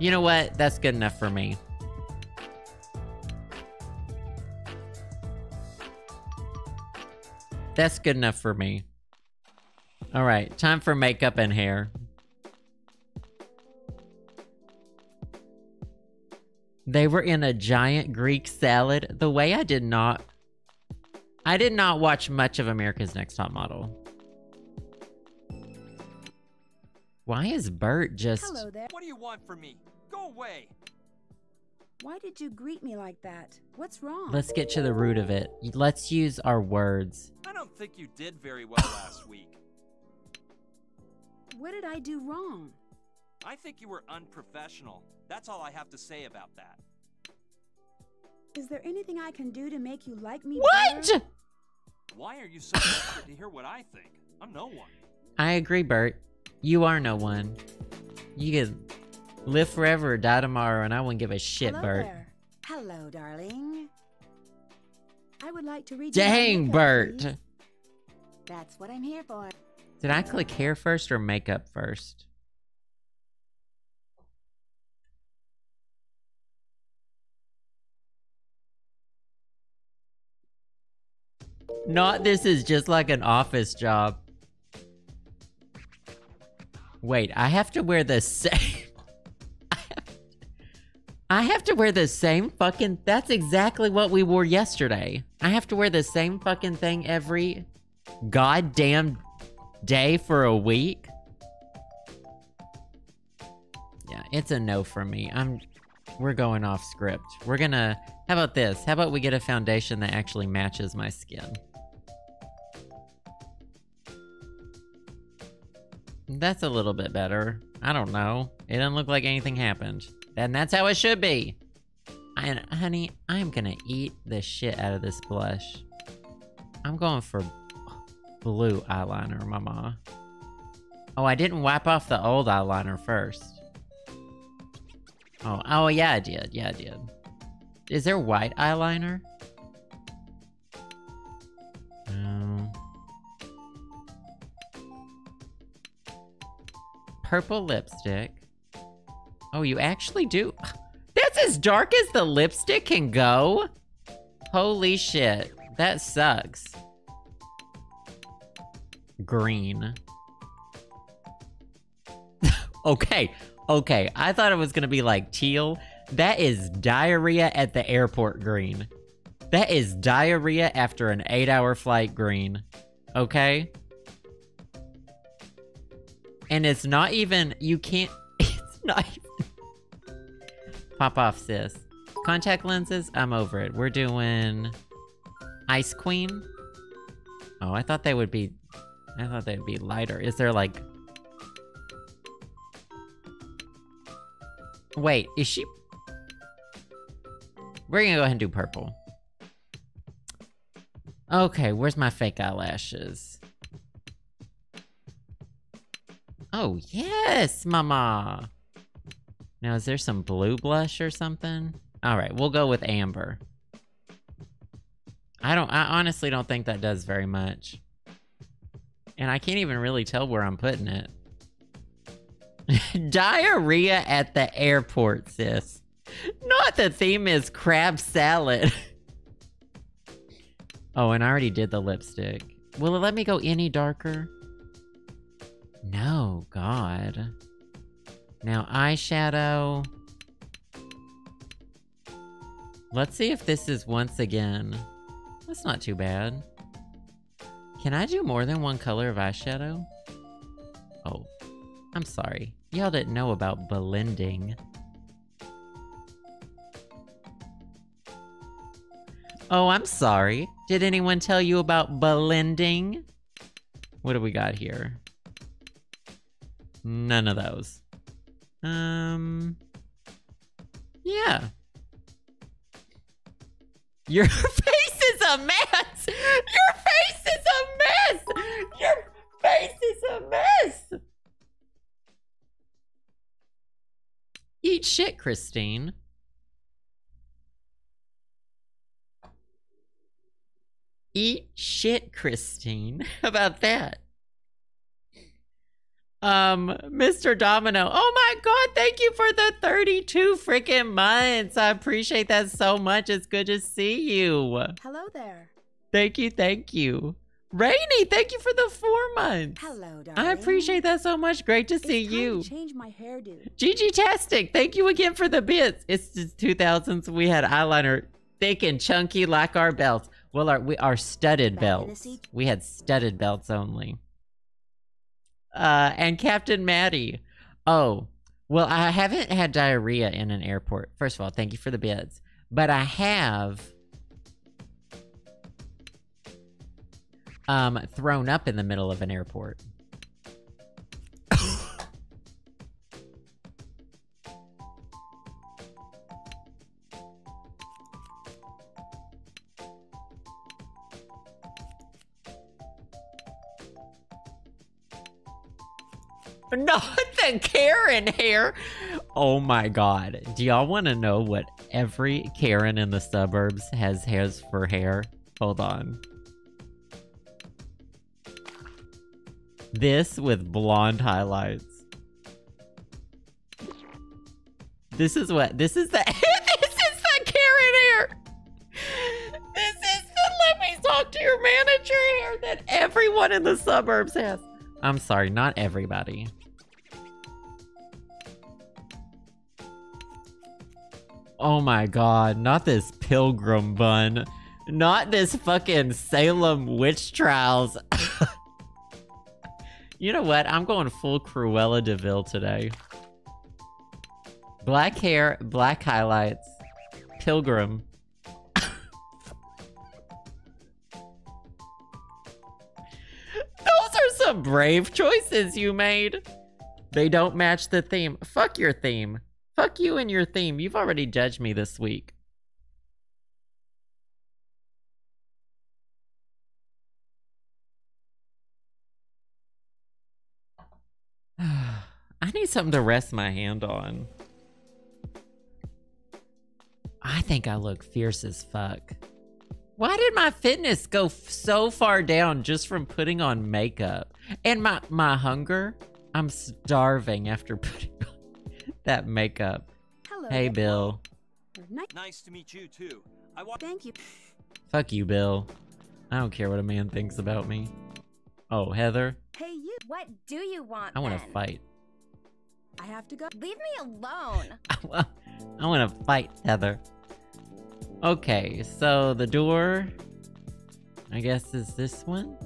You know what? That's good enough for me. That's good enough for me. All right, time for makeup and hair. They were in a giant Greek salad. The way I did not watch much of America's Next Top Model. Why is Bert just... Hello there. What do you want from me? Go away. Why did you greet me like that? What's wrong? Let's get to the root of it. Let's use our words. I don't think you did very well last week. What did I do wrong? I think you were unprofessional. That's all I have to say about that. Is there anything I can do to make you like me better? Why are you so desperate to hear what I think? I'm no one. I agree, Bert. You are no one. You could live forever or die tomorrow, and I wouldn't give a shit, Hello Bert. There. Hello, darling. I would like to read. Dang, makeup, Bert. Please. That's what I'm here for. Did I click hair first or makeup first? Not this is just like an office job. Wait, I have to wear the same... I have to wear the same fucking... That's exactly what we wore yesterday. I have to wear the same fucking thing every goddamn day for a week. Yeah, it's a no for me. We're going off script. We're gonna... How about this? How about we get a foundation that actually matches my skin? That's a little bit better. I don't know. It doesn't look like anything happened. And that's how it should be. And honey, I'm gonna eat the shit out of this blush. I'm going for blue eyeliner, mama. Oh, I didn't wipe off the old eyeliner first. Oh yeah, I did. Yeah, I did. Is there white eyeliner? No. Purple lipstick. Oh, you actually do? That's as dark as the lipstick can go? Holy shit. That sucks. Green. Okay. Okay, I thought it was gonna be like teal. That is diarrhea at the airport green. That is diarrhea after an 8-hour flight green. Okay? And it's not even... You can't... It's not even... Pop off, sis. Contact lenses? I'm over it. We're doing... Ice Queen? Oh, I thought they would be... I thought they'd be lighter. Is there like... Wait, is she... We're gonna go ahead and do purple. Okay, where's my fake eyelashes? Oh, yes, mama! Now, is there some blue blush or something? Alright, we'll go with amber. I honestly don't think that does very much. And I can't even really tell where I'm putting it. Diarrhea at the airport, sis. Not the theme is crab salad. Oh, and I already did the lipstick. Will it let me go any darker? No, God. Now eyeshadow. Let's see if this is once again. That's not too bad. Can I do more than one color of eyeshadow? Oh, I'm sorry. Y'all didn't know about blending. Oh, I'm sorry. Did anyone tell you about blending? What do we got here? None of those. Yeah. Your face is a mess! Your face is a mess! Your face is a mess! Eat shit, Christine. Eat shit, Christine. How about that? Mr. Domino. Oh my God, thank you for the 32 freaking months. I appreciate that so much. It's good to see you. Hello there. Thank you, thank you. Rainy, thank you for the 4 months. Hello, darling. I appreciate that so much. Great to see you. Change my hairdo. Gigi-tastic, thank you again for the bits. It's the 2000s. We had eyeliner thick and chunky like our belts. Well, our studded belts. We had studded belts only. And Captain Maddie. Oh, well, I haven't had diarrhea in an airport. First of all, thank you for the bids. But I have thrown up in the middle of an airport. Not the Karen hair. Oh my God. Do y'all want to know what every Karen in the suburbs has for hair? Hold on. This with blonde highlights. This is what, this is the, this is the Karen hair. This is the let me talk to your manager hair that everyone in the suburbs has. I'm sorry, not everybody. Oh my God, not this pilgrim bun. Not this fucking Salem witch trials. You know what? I'm going full Cruella de Vil today. Black hair, black highlights, pilgrim. Those are some brave choices you made. They don't match the theme. Fuck your theme. Fuck you and your theme. You've already judged me this week. I need something to rest my hand on. I think I look fierce as fuck. Why did my fitness go so far down just from putting on makeup? And my hunger? I'm starving after putting on that makeup. Hello. Hey, Bill. Nice to meet you, too. Thank you. Fuck you, Bill. I don't care what a man thinks about me. Oh, Heather. Hey, you. What do you want, I want to fight. I have to go. Leave me alone. I want to fight, Heather. Okay, so the door, I guess, is this one?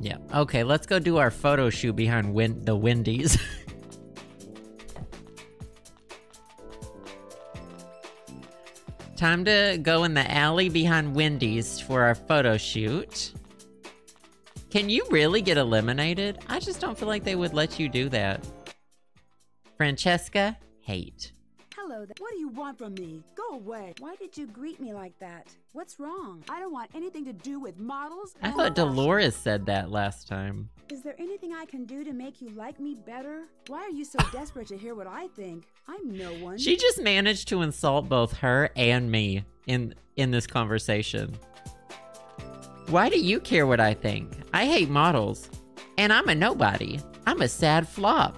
Yeah. Okay, let's go do our photo shoot behind the Wendy's. Time to go in the alley behind Wendy's for our photo shoot. Can you really get eliminated? I just don't feel like they would let you do that. Francesca, hate. Hello, what do you want from me? Go away. Why did you greet me like that? What's wrong? I don't want anything to do with models. I thought Dolores said that last time. Is there anything I can do to make you like me better? Why are you so desperate to hear what I think? I'm no one. She just managed to insult both her and me in this conversation. Why do you care what I think? I hate models. And I'm a nobody. I'm a sad flop.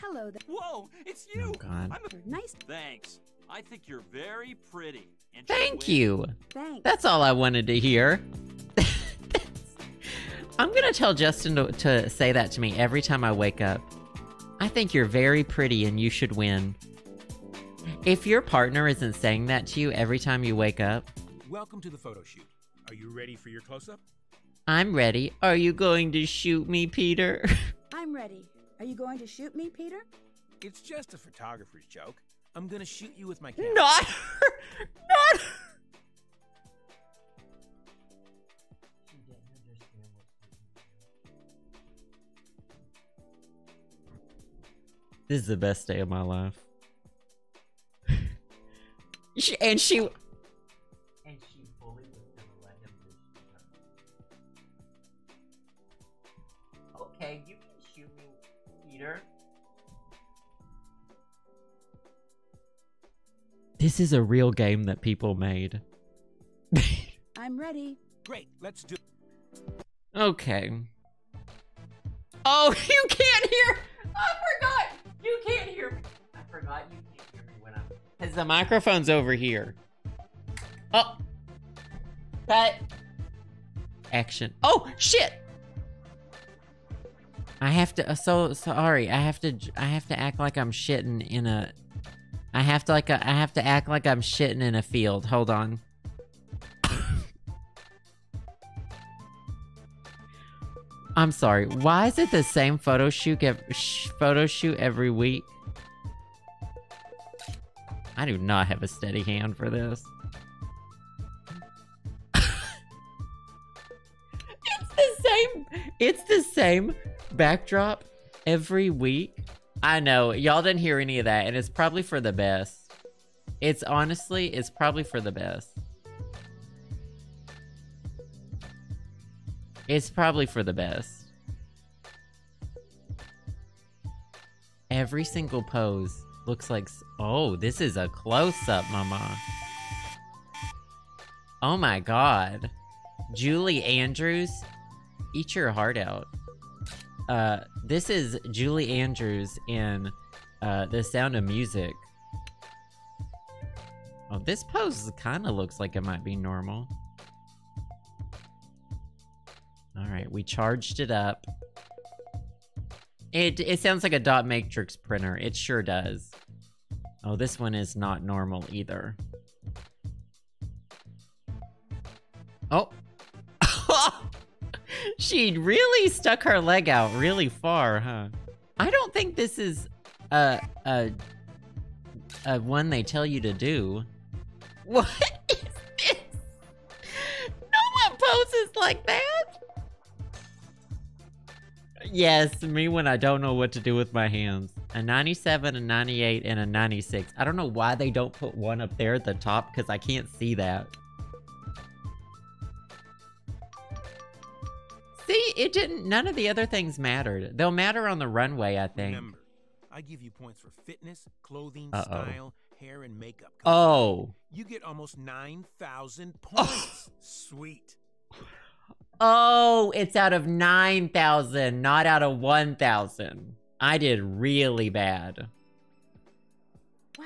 Hello there. Whoa, it's you. Oh, God. Nice. Thanks. I think you're very pretty. And thank you. Thanks. That's all I wanted to hear. I'm going to tell Justin to say that to me every time I wake up. I think you're very pretty and you should win. If your partner isn't saying that to you every time you wake up, welcome to the photo shoot. Are you ready for your close-up? I'm ready. Are you going to shoot me, Peter? I'm ready. Are you going to shoot me, Peter? It's just a photographer's joke. I'm gonna shoot you with my camera. Not her! Not her! This is the best day of my life. And she fully was gonna let him shoot her. Okay, you can shoot me, Peter. This is a real game that people made. I'm ready. Great, let's do it. Okay. Oh, you can't hear! I forgot! You can't hear me. I forgot you can't hear me when I'm... Because the microphone's over here. Oh. Cut. Action. Oh, shit! I have to... so sorry. I have to act like I'm shitting in a... I have to act like I'm shitting in a field. Hold on. I'm sorry. Why is it the same photo shoot every week? I do not have a steady hand for this. It's the same backdrop every week. I know y'all didn't hear any of that, and it's probably for the best. It's honestly, it's probably for the best. It's probably for the best. Every single pose looks like... Oh, this is a close-up, mama. Oh my god. Julie Andrews, eat your heart out. This is Julie Andrews in The Sound of Music. Oh, this pose kind of looks like it might be normal. Alright, we charged it up. It sounds like a dot matrix printer. It sure does. Oh, this one is not normal either. Oh. She really stuck her leg out really far, huh? I don't think this is a one they tell you to do. What is this? No one poses like that. Yes, me when I don't know what to do with my hands. A 97, a 98, and a 96. I don't know why they don't put one up there at the top because I can't see that. See, it didn't, none of the other things mattered. They'll matter on the runway, I think. Remember, I give you points for fitness, clothing, style, hair, and makeup. Oh. You get almost 9,000 points. Sweet. Oh, it's out of 9,000, not out of 1,000. I did really bad. Wow,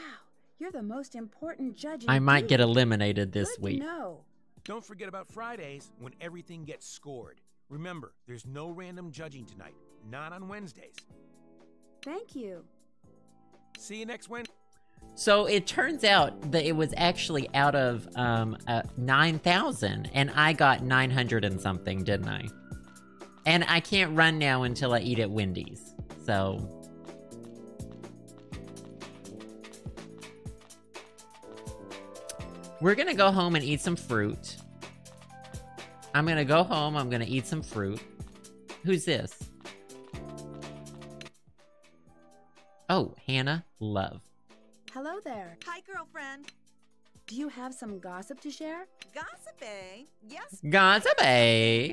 you're the most important judge. I might get eliminated this week. No. Don't forget about Fridays when everything gets scored. Remember, there's no random judging tonight. Not on Wednesdays. Thank you. See you next Wednesday. So it turns out that it was actually out of 9,000, and I got 900 and something, didn't I? And I can't run now until I eat at Wendy's, so... We're gonna go home and eat some fruit. I'm gonna go home, I'm gonna eat some fruit. Who's this? Oh, Hannah Love. Hello there. Hi, girlfriend. Do you have some gossip to share? Gossip, eh? Yes. Gossip, eh?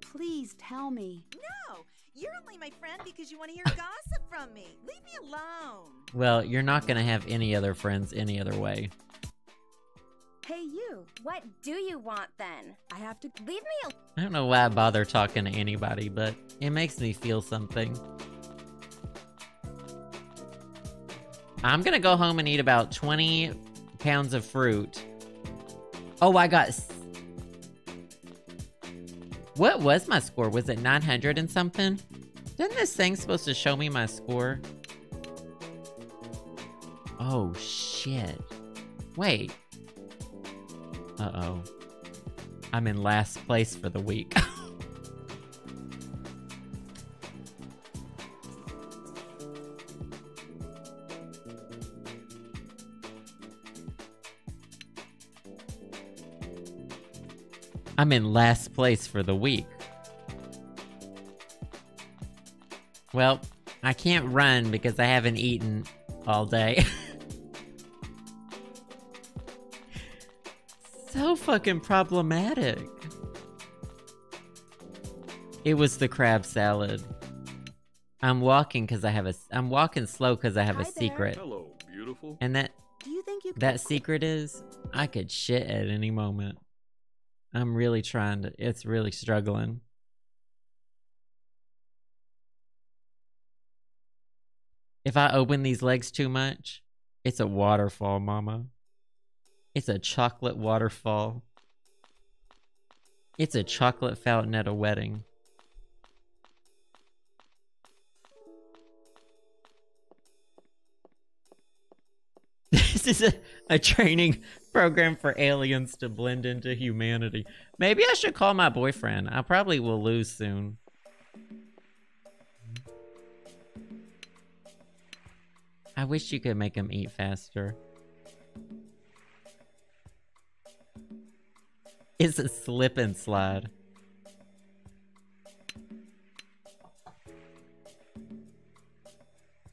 Please tell me. No, you're only my friend because you want to hear gossip from me. Leave me alone. Well, you're not going to have any other friends any other way. Hey, you. What do you want, then? I have to leave me alone. I don't know why I bother talking to anybody, but it makes me feel something. I'm gonna go home and eat about 20 pounds of fruit. Oh, I got... What was my score? Was it 900 and something? Isn't this thing supposed to show me my score? Oh, shit. Wait. Uh-oh. I'm in last place for the week. I'm in last place for the week. Well, I can't run because I haven't eaten all day. So fucking problematic. It was the crab salad. I'm walking because I have a... I'm walking slow because I have a secret. Hello, beautiful. And that... Do you think you that secret is... I could shit at any moment. I'm really trying to, it's really struggling. If I open these legs too much, it's a waterfall, mama. It's a chocolate waterfall. It's a chocolate fountain at a wedding. This is a training program for aliens to blend into humanity. Maybe I should call my boyfriend. I probably will lose soon. I wish you could make him eat faster. It's a slip and slide.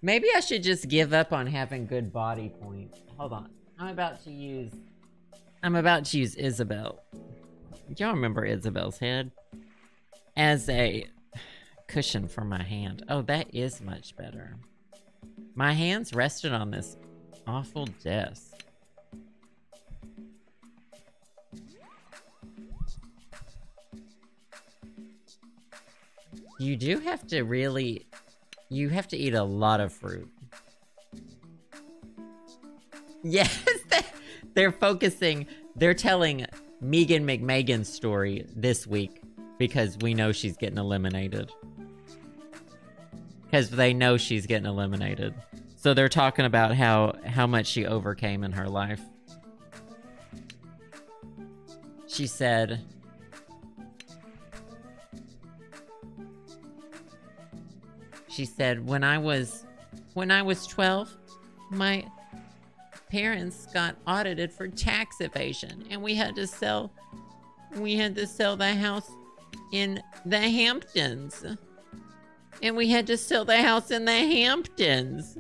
Maybe I should just give up on having good body points. Hold on. I'm about to use Isabel. Y'all remember Isabel's head? As a cushion for my hand. Oh, that is much better. My hands rested on this awful desk. You do have to really... You have to eat a lot of fruit. Yes, they're focusing... They're telling Megan McMagan's story this week because we know she's getting eliminated. Because they know she's getting eliminated. So they're talking about how much she overcame in her life. She said... She said, when I was 12, my parents got audited for tax evasion, and we had to sell the house in the Hamptons. And we had to sell the house in the Hamptons.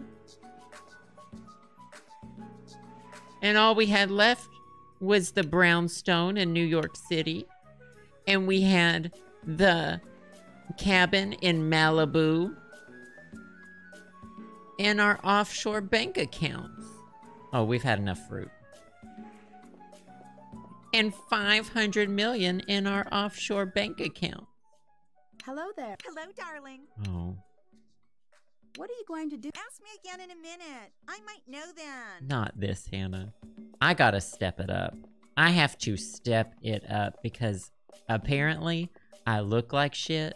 And all we had left was the brownstone in New York City. And we had the cabin in Malibu. And our offshore bank accounts. Oh, we've had enough fruit. And $500 million in our offshore bank account. Hello there. Hello, darling. Oh. What are you going to do? Ask me again in a minute. I might know then. Not this, Hannah. I gotta step it up. I have to step it up because apparently I look like shit.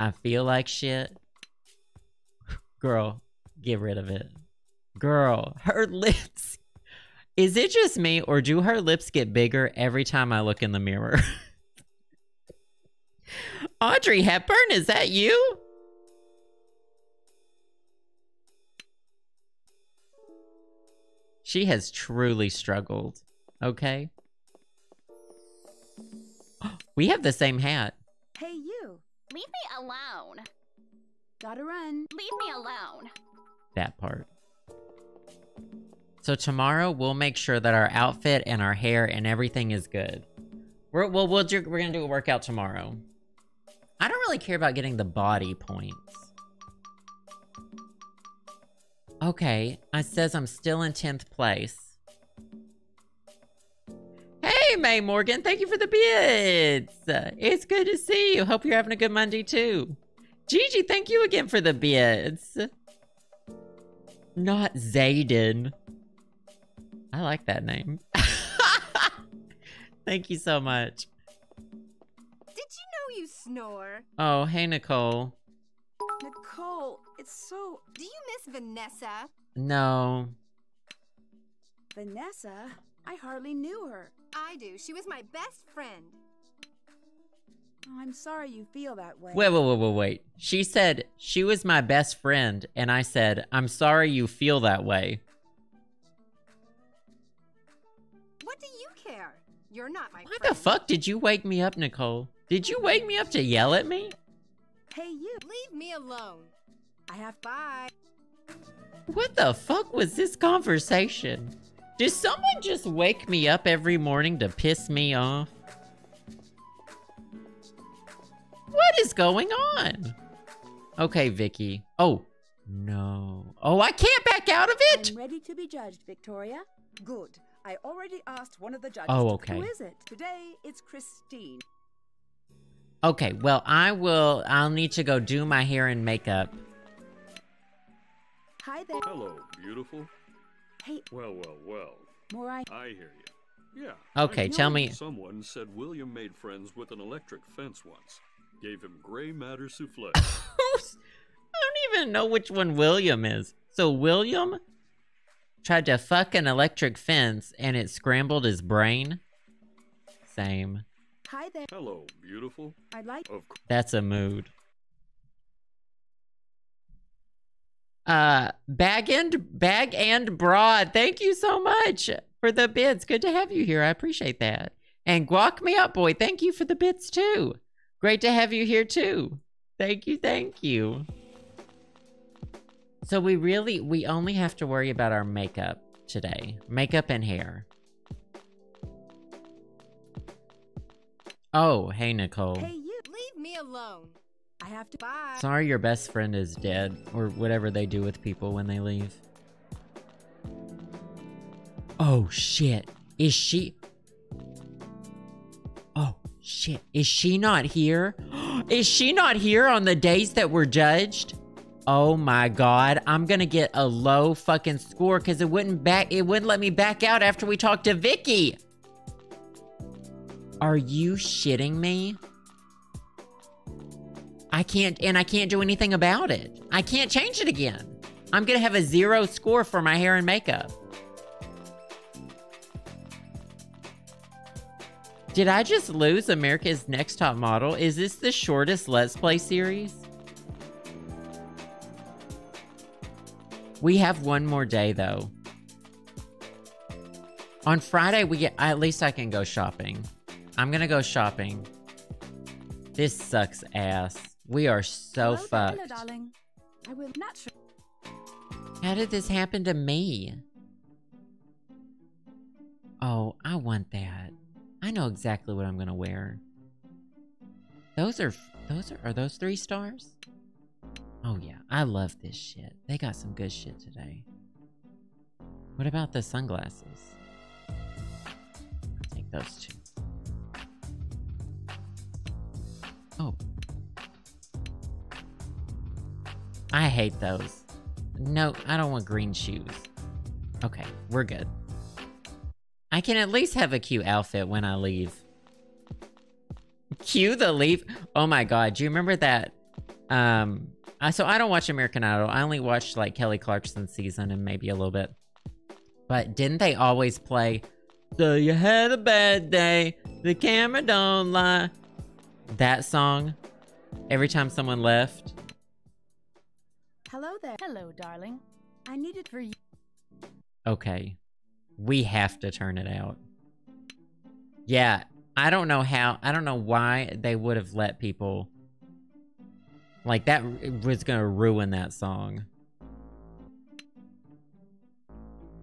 I feel like shit. Girl. Get rid of it. Girl, her lips. Is it just me or do her lips get bigger every time I look in the mirror? Audrey Hepburn, is that you? She has truly struggled. Okay. We have the same hat. Hey, you. Leave me alone. Gotta run. Leave me alone. That part. So tomorrow we'll make sure that our outfit and our hair and everything is good. We're gonna do a workout tomorrow. I don't really care about getting the body points. Okay, it says I'm still in 10th place. Hey, May Morgan, thank you for the bids. It's good to see you. Hope you're having a good Monday too. Gigi, thank you again for the bids. Not Zayden. I like that name. Thank you so much. Did you know you snore? Oh, hey, Nicole. Nicole, it's so... Do you miss Vanessa? No. Vanessa? I hardly knew her. I do. She was my best friend. Oh, I'm sorry you feel that way. Wait. She said she was my best friend, and I said, I'm sorry you feel that way. What do you care? You're not my friend. Why the fuck did you wake me up, Nicole? Did you wake me up to yell at me? Hey, you. Leave me alone. I have bye. What the fuck was this conversation? Does someone just wake me up every morning to piss me off? What is going on? Okay, Vicky. Oh, no. Oh, I can't back out of it! I'm ready to be judged, Victoria. Good. I already asked one of the judges. Oh, okay. Who is it? Today, it's Christine. Okay, well, I'll need to go do my hair and makeup. Hi there. Hello, beautiful. Hey. Well. More I hear you. Yeah. Okay, tell me. Someone said William made friends with an electric fence once. Gave him gray matter souffle. I don't even know which one William is. So William tried to fuck an electric fence and it scrambled his brain. Same. Hi there. Hello, beautiful. I'd like. That's a mood. Bag and Broad. Thank you so much for the bids. Good to have you here. I appreciate that. And Guac Me Up Boy. Thank you for the bids too. Great to have you here, too. Thank you. So we only have to worry about our makeup today. Makeup and hair. Oh, hey, Nicole. Hey, you. Leave me alone. I have to buy. Sorry your best friend is dead, or whatever they do with people when they leave. Oh, shit. Is she... Oh, shit. Is she not here? Is she not here on the days that were judged? Oh, my God. I'm gonna get a low fucking score because it wouldn't let me back out after we talked to Vicky. Are you shitting me? I can't do anything about it. I can't change it again. I'm gonna have a 0 score for my hair and makeup. Did I just lose America's Next Top Model? Is this the shortest Let's Play series? We have one more day, though. On Friday, we get... At least I can go shopping. I'm gonna go shopping. This sucks ass. We are so fucked. Hello, darling. I will not... How did this happen to me? Oh, I want that. I know exactly what I'm going to wear. Are those 3 stars? Oh yeah, I love this shit. They got some good shit today. What about the sunglasses? I'll take those 2. Oh. I hate those. No, I don't want green shoes. Okay, we're good. I can at least have a cute outfit when I leave. Cue the leave? Oh my God, do you remember that? So I don't watch American Idol. I only watched like Kelly Clarkson's season and maybe a little bit. But didn't they always play, so you had a bad day, the camera don't lie. That song, every time someone left. Hello there. Hello, darling. I need it for you. Okay. We have to turn it out. Yeah, I don't know how, I don't know why they would have let people... Like, that was gonna ruin that song.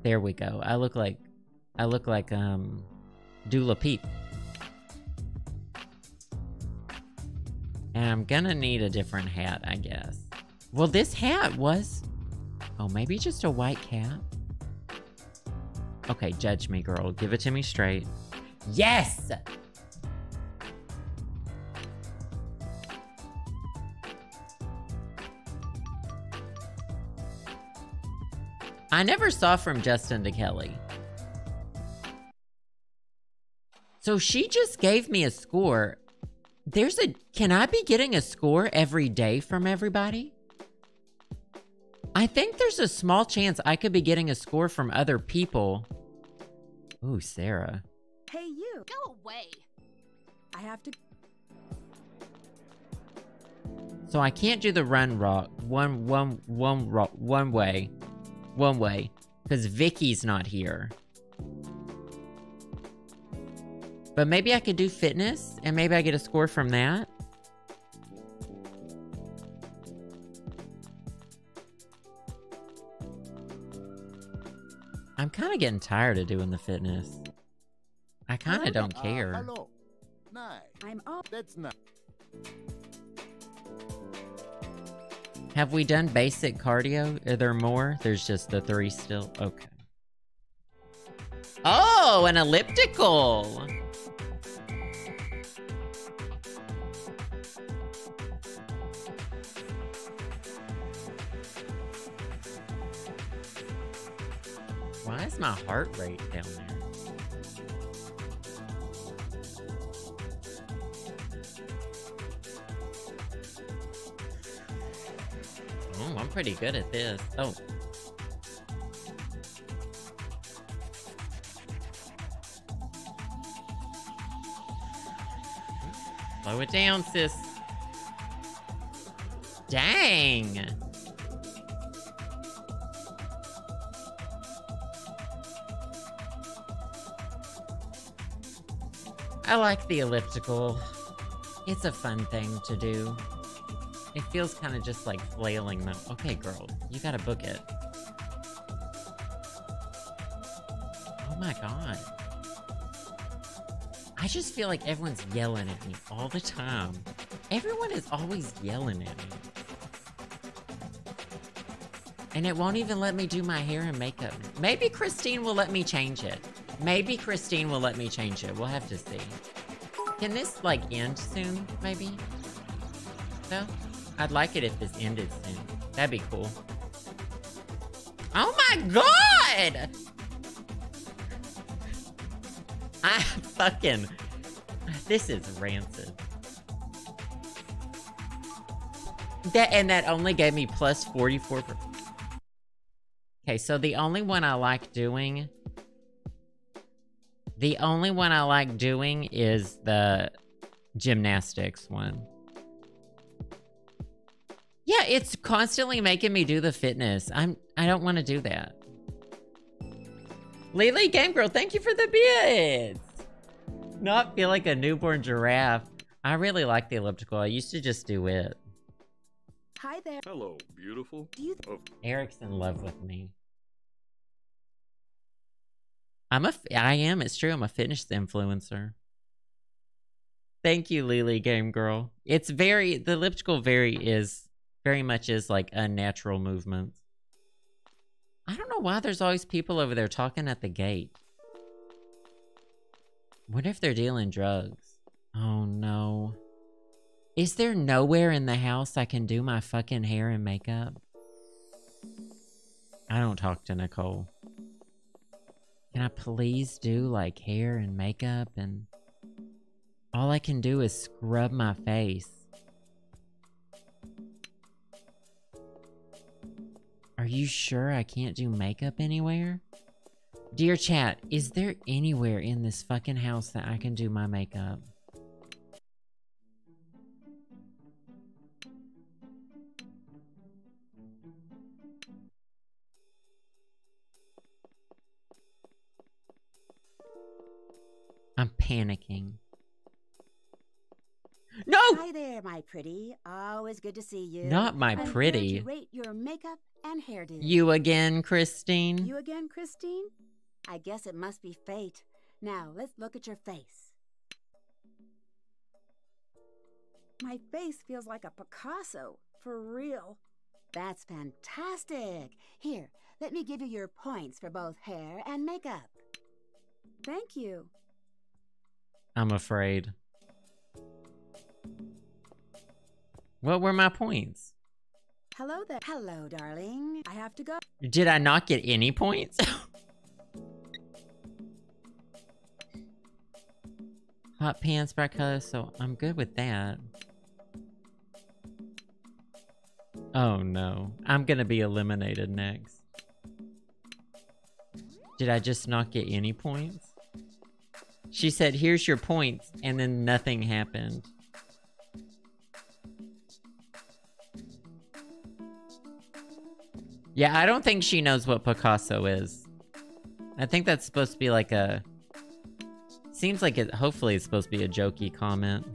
There we go. I look like Dula Peep. And I'm gonna need a different hat, I guess. Well, this hat was... Oh, maybe just a white cap? Okay, judge me, girl. Give it to me straight. Yes! I never saw from Justin to Kelly. So she just gave me a score. Can I be getting a score every day from everybody? I think there's a small chance I could be getting a score from other people. Ooh, Sarah. Hey, you. Go away. I have to... So I can't do the run rock. One way. One way. Because Vicky's not here. But maybe I could do fitness and maybe I get a score from that. I'm kind of getting tired of doing the fitness. I kind of don't care. Hello. No. I'm off. That's not. Have we done basic cardio? Are there more? There's just the 3 still. Okay. Oh, an elliptical. Why is my heart rate down there? Oh, I'm pretty good at this. Oh. Slow it down, sis. Dang. I like the elliptical. It's a fun thing to do. It feels kind of just like flailing them. Okay, girl, you gotta book it. Oh my God. I I just feel like everyone's yelling at me all the time. Everyone is always yelling at me. And it won't even let me do my hair and makeup. Maybe Christine will let me change it. Maybe Christine will let me change it. We'll have to see. Can this, like, end soon, maybe? No? I'd like it if this ended soon. That'd be cool. Oh my god! I fucking... This is rancid. That only gave me plus 44%. Okay, so the only one I like doing... The only one I like doing is the gymnastics one. Yeah, it's constantly making me do the fitness. I don't want to do that. Lily Game Girl, thank you for the bits. Not feel like a newborn giraffe. I really like the elliptical. I used to just do it. Hi there. Hello, beautiful. Eric's in love with me. I am, it's true, I'm a fitness influencer. Thank you, Lily Game Girl. It's very, the elliptical very much is like unnatural movements. I don't know why there's always people over there talking at the gate. What if they're dealing drugs? Oh no. Is there nowhere in the house I can do my fucking hair and makeup? I don't talk to Nicole. Can I please do like hair and makeup, and all I can do is scrub my face? Are you sure I can't do makeup anywhere? Dear chat, is there anywhere in this fucking house that I can do my makeup? I'm panicking. No! Hi there, my pretty. Always good to see you. Not my pretty. I'm here to rate your makeup and hairdo. You again, Christine? You again, Christine? I guess it must be fate. Now, let's look at your face. My face feels like a Picasso. For real. That's fantastic. Here, let me give you your points for both hair and makeup. Thank you. I'm afraid. What were my points? Hello there. Hello, darling. I have to go. Did I not get any points? Hot pants, bright color, so I'm good with that. Oh no. I'm gonna be eliminated next. Did I just not get any points? She said, here's your points, and then nothing happened. Yeah, I don't think she knows what Picasso is. I think that's supposed to be like a... Seems like it, hopefully it's supposed to be a jokey comment.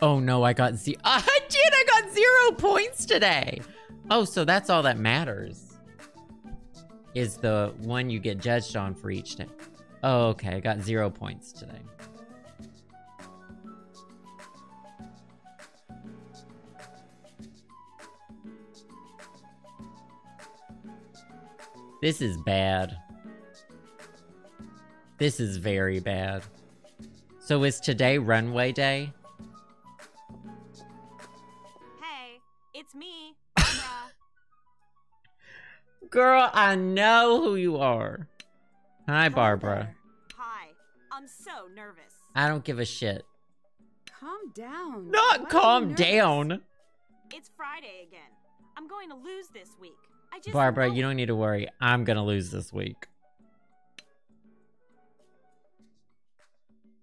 Oh no, I got I got 0 points today! Oh, so that's all that matters. Is the one you get judged on for each day. Oh, okay, I got 0 points today. This is bad. This is very bad. So is today runway day? Hey, it's me. Girl, I know who you are. Hi, Barbara. Hi. I'm so nervous. I don't give a shit. Calm down. Not calm down. It's Friday again. I'm going to lose this week. Barbara, you don't need to worry. I'm going to lose this week.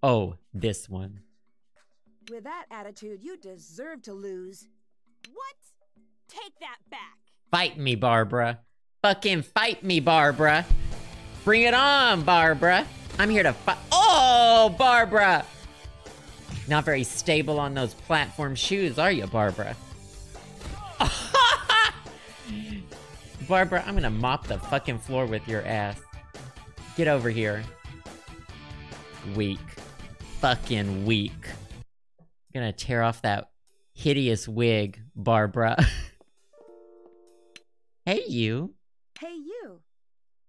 Oh, this one. With that attitude, you deserve to lose. What? Take that back. Fight me, Barbara. Fucking fight me, Barbara. Bring it on, Barbara. I'm here to fight. Oh, Barbara. Not very stable on those platform shoes, are you, Barbara? Barbara, I'm gonna mop the fucking floor with your ass. Get over here. Weak. Fucking weak. I'm gonna tear off that hideous wig, Barbara. Hey, you. Hey, you.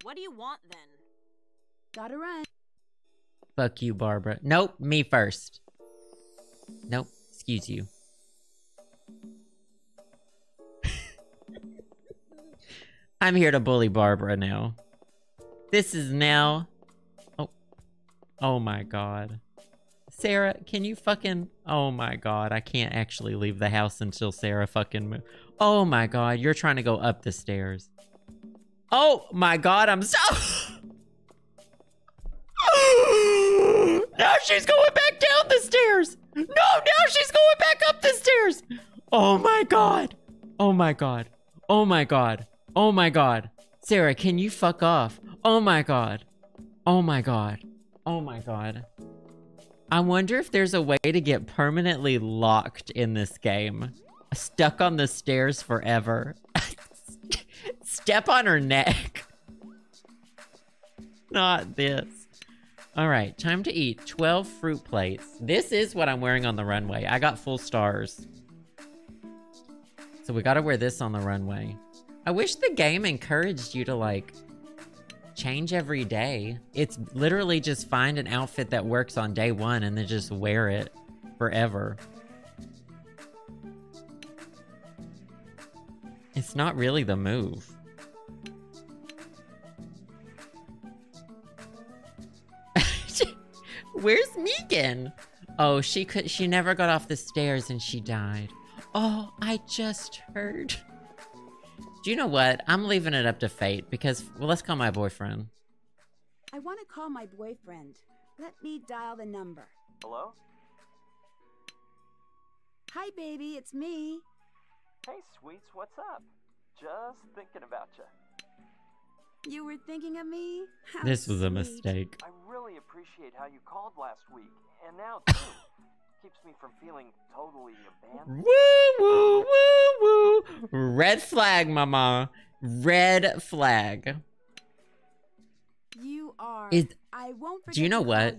What do you want, then? Gotta run. Fuck you, Barbara. Nope, me first. Nope, excuse you. I'm here to bully Barbara now. This is now... Oh. Oh my god. Sarah, can you fucking... Oh my god, I can't actually leave the house until Sarah fucking moves. Oh my god, you're trying to go up the stairs. Oh my god, I'm so... Now she's going back down the stairs. No, now she's going back up the stairs. Oh my god. Oh my god. Oh my god. Oh my god. Sarah, can you fuck off? Oh my god. Oh my god. Oh my god. I wonder if there's a way to get permanently locked in this game. Stuck on the stairs forever. Step on her neck. Not this. All right, time to eat 12 fruit plates. This is what I'm wearing on the runway. I got full stars. So we gotta wear this on the runway. I wish the game encouraged you to like change every day. It's literally just find an outfit that works on day one and then just wear it forever. It's not really the move. Where's Megan? Oh, she never got off the stairs and she died. Oh, I just heard. Do you know what? I'm leaving it up to fate because, well, let's call my boyfriend. I want to call my boyfriend. Let me dial the number. Hello? Hi, baby. It's me. Hey, sweets. What's up? Just thinking about you. You were thinking of me? How this was a mistake. I really appreciate how you called last week, and now too. Keeps me from feeling totally abandoned. Woo, woo, woo, woo. Red flag, mama. Red flag. You are. I won't forget. Do you know what?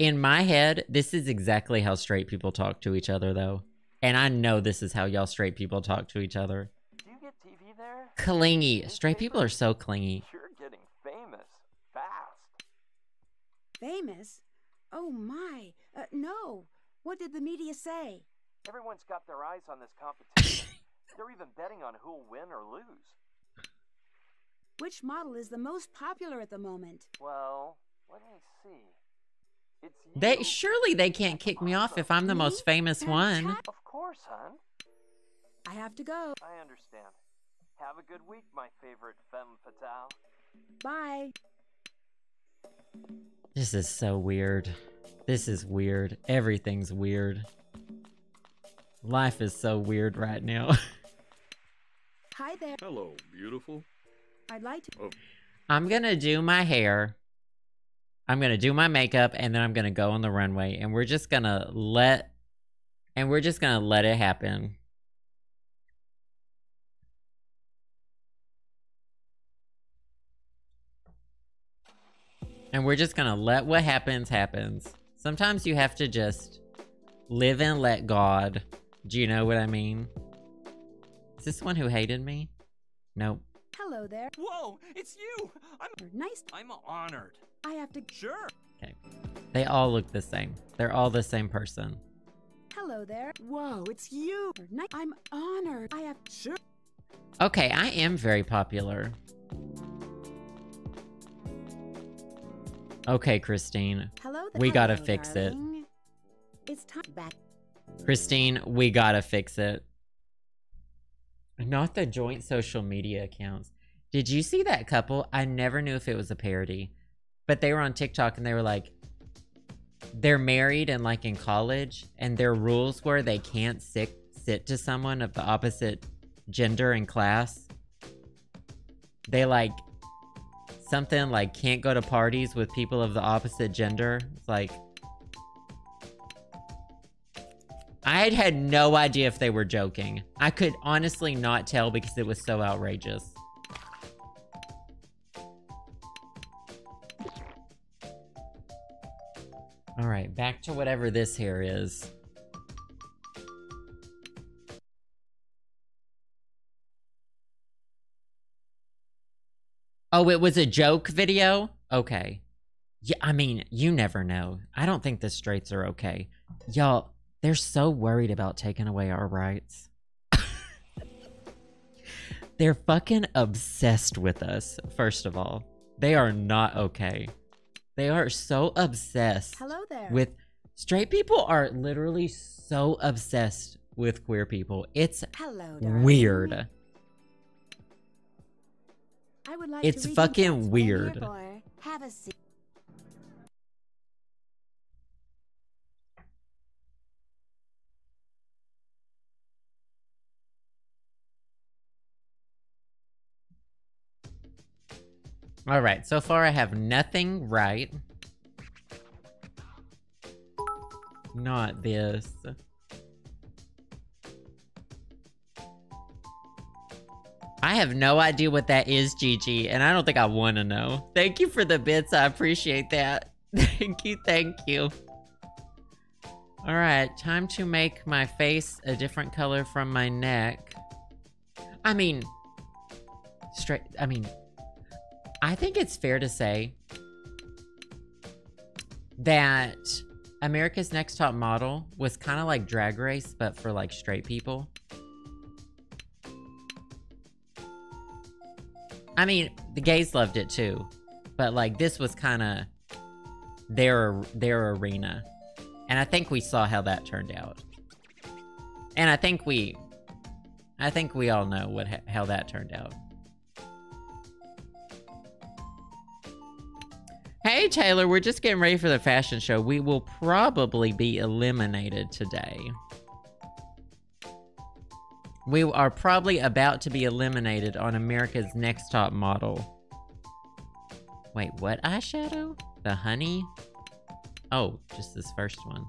In my head, this is exactly how straight people talk to each other, though. And I know this is how y'all straight people talk to each other. Do you get TV there? Clingy. Straight people are so clingy. You're getting famous fast. Famous? Oh my. No. What did the media say? Everyone's got their eyes on this competition. They're even betting on who'll win or lose. Which model is the most popular at the moment? Well, let me see. It's you. They surely they can't kick me off if I'm the most famous one. Of course, hon. I have to go. I understand. Have a good week, my favorite femme fatale. Bye. This is so weird. This is weird. Everything's weird. Life is so weird right now. Hi there. Hello, beautiful. I'd like to... Oh. I'm gonna do my hair. I'm gonna do my makeup, and then I'm gonna go on the runway, and we're just gonna let... And we're just gonna let it happen. And we're just gonna let what happens, happens. Sometimes you have to just live and let God. Do you know what I mean? Is this one who hated me? Nope. Hello there. Whoa, it's you. I'm nice. I'm honored. I have to. Sure. Okay. They all look the same. They're all the same person. Hello there. Whoa, it's you. I'm honored. I have. Sure. Okay, I am very popular. Okay, Christine. Hello there. We gotta fix it. It's time back. Christine, we gotta fix it. Not the joint social media accounts. Did you see that couple? I never knew if it was a parody, but they were on TikTok and they were like, they're married and like in college, and their rules were they can't sit to someone of the opposite gender in class. They like. Something like can't go to parties with people of the opposite gender. It's like... I had no idea if they were joking. I could honestly not tell because it was so outrageous. All right, back to whatever this here is. Oh, it was a joke video? Okay. Yeah, I mean, you never know. I don't think the straights are okay. Y'all, they're so worried about taking away our rights. They're fucking obsessed with us, first of all. They are not okay. They are so obsessed. Hello there. With straight people are literally so obsessed with queer people. It's hello, weird. I would like it's to fucking weird. Boy. Have a seat. All right, so far I have nothing right. Not this. I have no idea what that is, Gigi, and I don't think I want to know. Thank you for the bits. I appreciate that. Thank you, thank you. All right, time to make my face a different color from my neck. I mean, straight, I mean, I think it's fair to say that America's Next Top Model was kind of like Drag Race, but for like straight people. I mean, the gays loved it too, but like this was kind of their arena. And I think we saw how that turned out. And I think we all know what how that turned out. Hey Taylor, we're just getting ready for the fashion show. We will probably be eliminated today. We are probably about to be eliminated on America's Next Top Model. Wait, what eyeshadow? The honey? Oh, just this first one.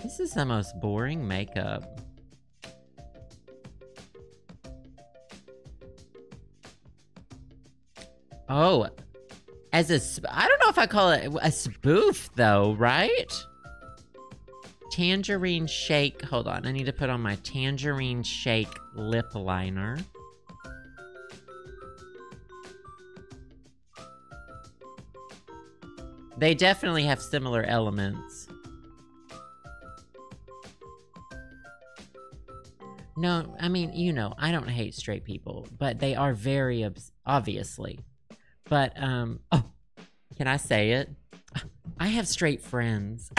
This is the most boring makeup. Oh, as a, I don't know if I call it a spoof though, right? Tangerine Shake, hold on, I need to put on my Tangerine Shake lip liner. They definitely have similar elements. No, I mean, you know, I don't hate straight people, but they are very, obviously. But, oh, can I say it? I have straight friends.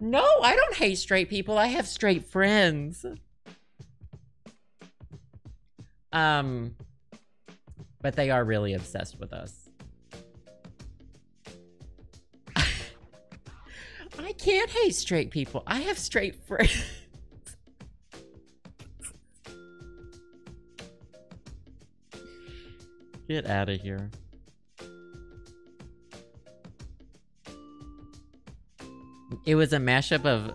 No, I don't hate straight people. I have straight friends. But they are really obsessed with us. I can't hate straight people. I have straight friends. Get out of here. It was a mashup of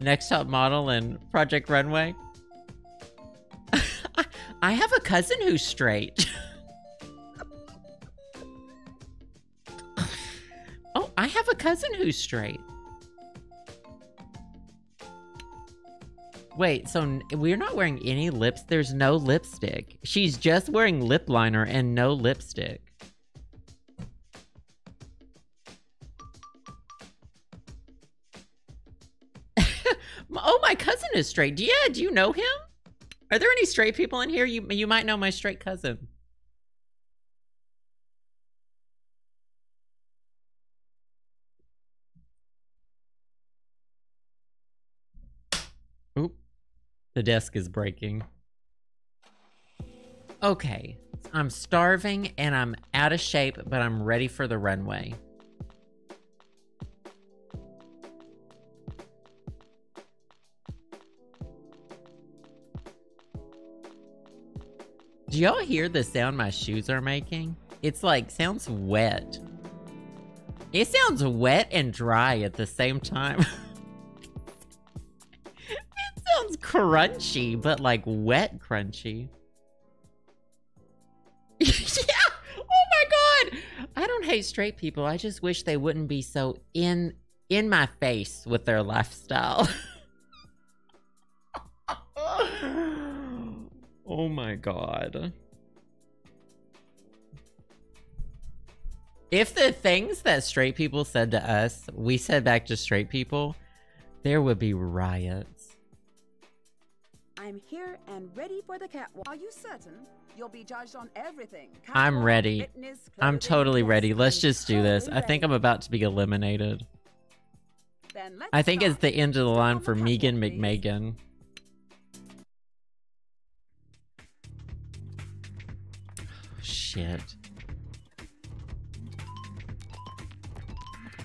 Next Top Model and Project Runway. I have a cousin who's straight. Oh, I have a cousin who's straight. Wait, so we're not wearing any lips? There's no lipstick. She's just wearing lip liner and no lipstick. Oh, my cousin is straight. Yeah, do you know him? Are there any straight people in here? You might know my straight cousin. Oop. The desk is breaking. Okay. I'm starving and I'm out of shape, but I'm ready for the runway. Do y'all hear the sound my shoes are making? It's like, sounds wet. It sounds wet and dry at the same time. It sounds crunchy, but like wet crunchy. Yeah! Oh my god! I don't hate straight people. I just wish they wouldn't be so in my face with their lifestyle. Oh my God. If the things that straight people said to us, we said back to straight people, there would be riots. I'm here and ready for the catwalk. Are you certain? You'll be judged on everything. Catwalk, I'm ready. Fitness, clothing, I'm totally ready. Let's just do this. I think I'm about to be eliminated. Then let's start. It's the end of the line for Megan McMagan. Oh, shit.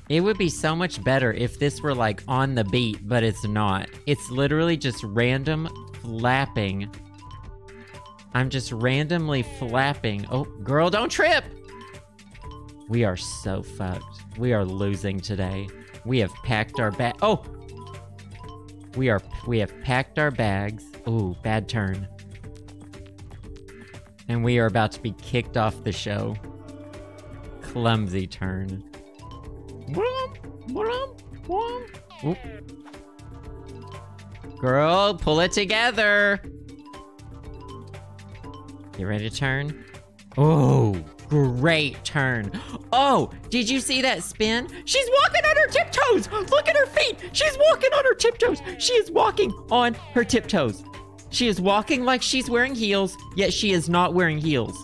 It would be so much better if this were like on the beat, but it's not. It's literally just random flapping. I'm just randomly flapping. Oh, girl, don't trip! We are so fucked. We are losing today. We have packed our bag. Oh! We have packed our bags. Ooh, bad turn. And we are about to be kicked off the show. Clumsy turn. Oop. Girl, pull it together. You ready to turn? Oh, great turn. Oh, did you see that spin? She's walking on her tiptoes. Look at her feet. She's walking on her tiptoes. She is walking on her tiptoes. She is walking like she's wearing heels, yet she is not wearing heels.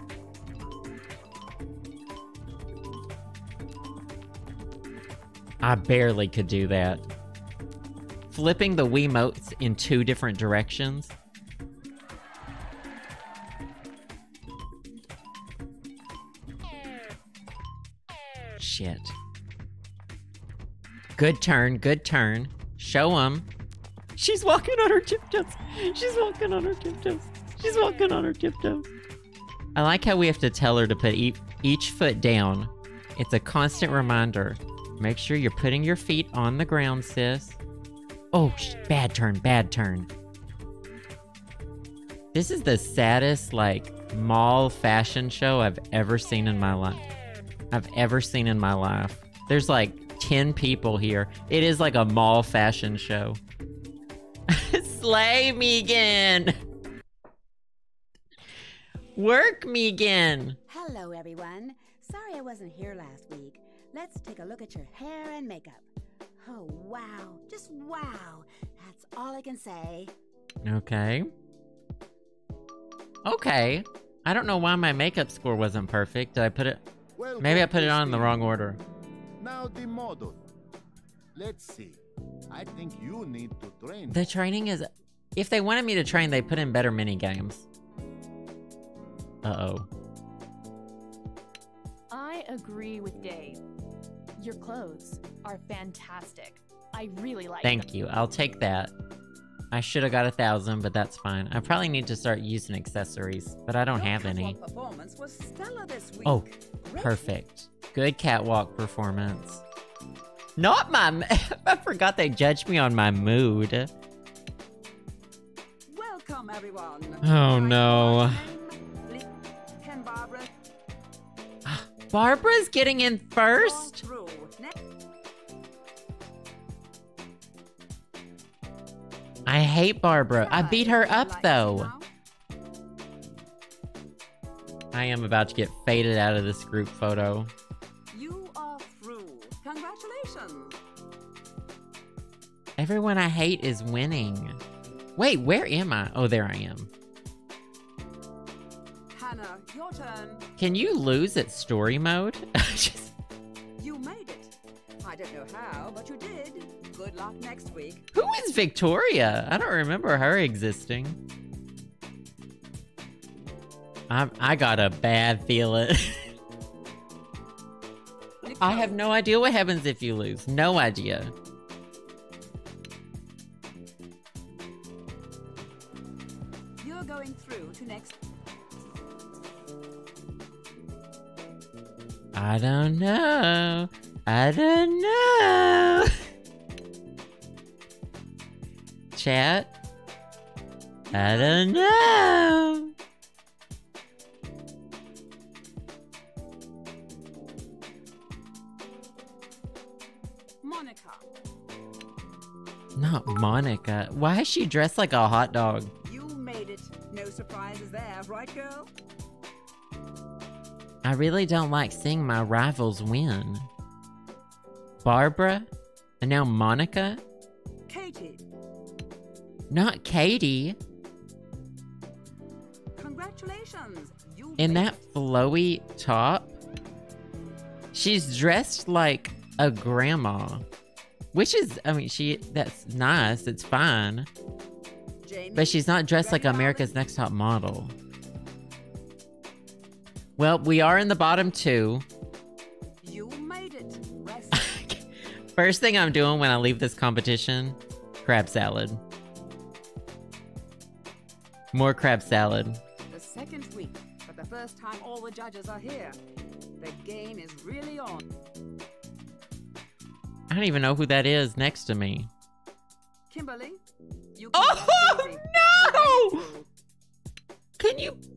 I barely could do that. Flipping the Wiimotes in two different directions. Shit. Good turn, good turn. Show 'em. She's walking on her tiptoes. She's walking on her tiptoes. She's walking on her tiptoes. I like how we have to tell her to put each foot down. It's a constant reminder. Make sure you're putting your feet on the ground, sis. Oh, bad turn, bad turn. This is the saddest, like, mall fashion show I've ever seen in my life. There's, like, 10 people here. It is like a mall fashion show. Slay, Megan! Work, Megan! Hello, everyone. Sorry I wasn't here last week. Let's take a look at your hair and makeup. Oh, wow. Just wow. That's all I can say. Okay. Okay. I don't know why my makeup score wasn't perfect. Did I put it... Welcome, maybe I put it on in the wrong order. Now the model. Let's see. I think you need to train. The training is... If they wanted me to train, they put in better minigames. Uh-oh. I agree with Dave. Your clothes are fantastic. I really like them. Thank you. I'll take that. I should have got 1,000, but that's fine. I probably need to start using accessories, but I don't have any. Performance was stellar this week. Oh, perfect. Good catwalk performance. Not my... I forgot they judged me on my mood. Welcome, everyone. Oh, no. Barbara's getting in first? I hate Barbara. I beat her up, though. I am about to get faded out of this group photo. You are through. Congratulations. Everyone I hate is winning. Wait, where am I? Oh, there I am. Hannah, your turn. Can you lose at story mode? You made it. I don't know how, but you did. Good luck next week. Who is Victoria? I don't remember her existing. I got a bad feeling. I have no idea what happens if you lose. No idea. You're going through to next... I don't know. I don't know. Chat. I don't know. Monica. Not Monica. Why is she dressed like a hot dog? You made it. No surprises there, right, girl? I really don't like seeing my rivals win. Barbara? And now Monica? Katie. Not Katie. Congratulations. You in that flowy top? She's dressed like a grandma. Which is, I mean, that's nice, it's fine. Jamie, but she's not dressed like America's Next Top Model. Well, we are in the bottom two. You made it. Rest. First thing I'm doing when I leave this competition, crab salad. More crab salad. The second week, but the first time all the judges are here. The game is really on. I don't even know who that is next to me. Kimberly, you oh no!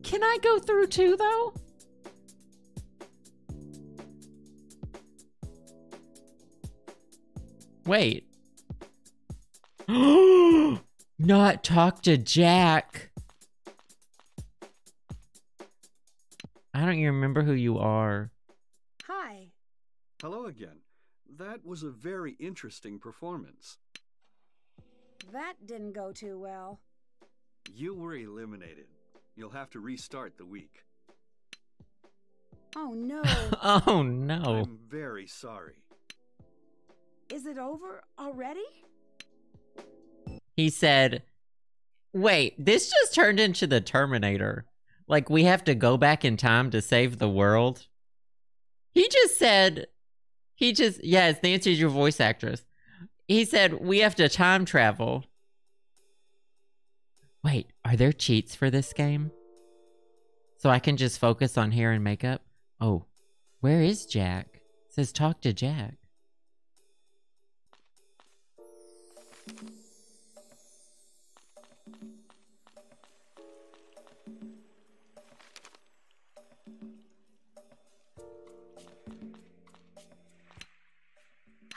Can I go through too though? Wait. Not talk to Jack. I don't even remember who you are. Hi. Hello again. That was a very interesting performance. That didn't go too well. You were eliminated. You'll have to restart the week. Oh no. Oh no. I'm very sorry. Is it over already? He said, wait, this just turned into the Terminator. Like we have to go back in time to save the world. He just said... yeah, it's Nancy Drew, voice actress. He said, we have to time travel. Wait, are there cheats for this game? So I can just focus on hair and makeup? Oh, where is Jack? It says talk to Jack.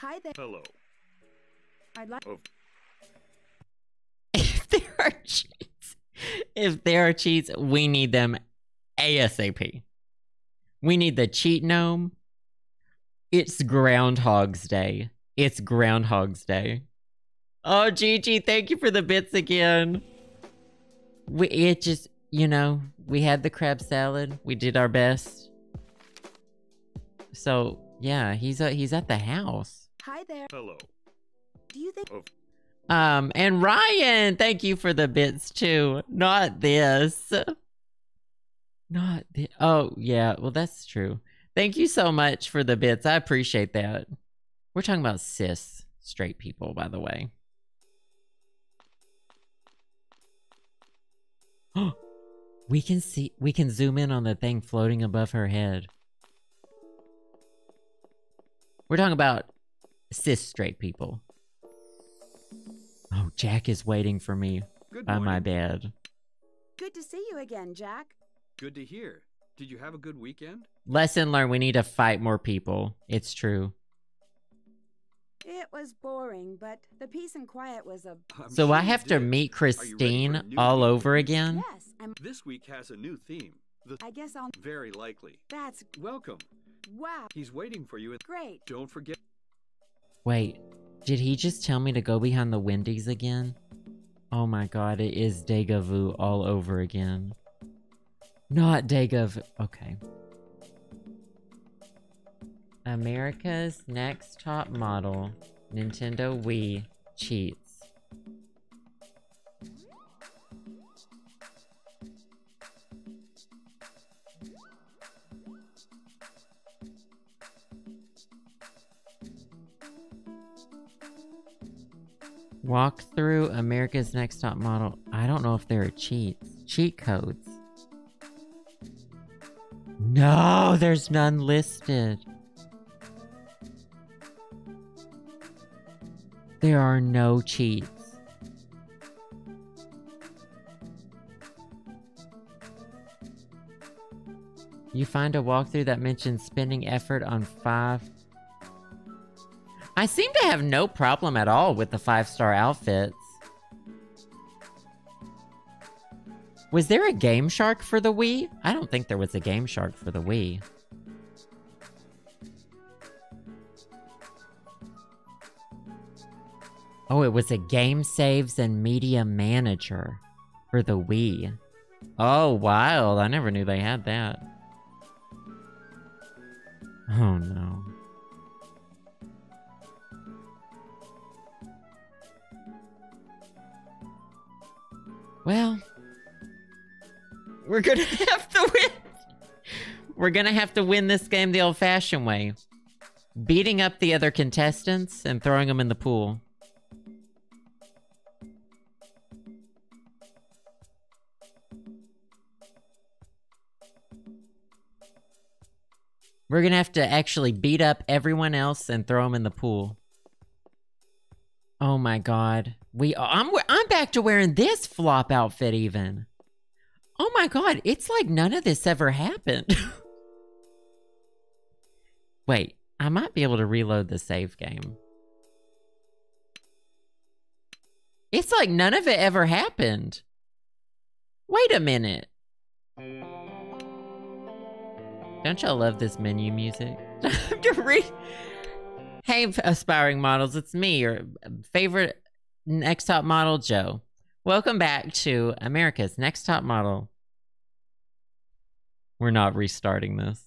Hi there. Hello. I'd like if there are cheats. If there are cheats, we need them ASAP. We need the cheat gnome. It's Groundhog's Day. It's Groundhog's Day. Oh, Gigi, thank you for the bits again. It just, you know, we had the crab salad. We did our best. So, yeah, he's at the house. Hi there. Hello. Do you think and Ryan, thank you for the bits too. Not this. Not the oh yeah, well that's true. Thank you so much for the bits. I appreciate that. We're talking about cis straight people, by the way. we can zoom in on the thing floating above her head. We're talking about cis straight people. Oh, Jack is waiting for me by my bed. Good to see you again, Jack. Good to hear. Did you have a good weekend? Lesson learned. We need to fight more people. It's true. It was boring, but the peace and quiet was a... So I have to meet Christine all over again? Yes. This week has a new theme. I guess I'll... Very likely. That's... Welcome. Wow. He's waiting for you. Great. Don't forget... Wait, did he just tell me to go behind the Wendy's again? Oh my god, it is deja vu all over again. Not deja vu. Okay. America's Next Top Model, Nintendo Wii, cheats. Walk through America's Next Top Model. I don't know if there are cheats. Cheat codes. No, there's none listed. There are no cheats. You find a walkthrough that mentions spending effort on 5. I seem to have no problem at all with the 5-star outfits. Was there a Game Shark for the Wii? I don't think there was a Game Shark for the Wii. Oh, it was a Game Saves and Media Manager for the Wii. Oh, wild. I never knew they had that. Oh, no. Well, we're gonna have to win. We're gonna have to win this game the old-fashioned way. Beating up the other contestants and throwing them in the pool. We're gonna have to actually beat up everyone else and throw them in the pool. Oh my God. I'm back to wearing this flop outfit even. Oh my God, it's like none of this ever happened. Wait, I might be able to reload the save game. It's like none of it ever happened. Wait a minute. Don't y'all love this menu music? Hey, aspiring models, it's me, your favorite Next Top Model, Joe. Welcome back to America's Next Top Model. We're not restarting this.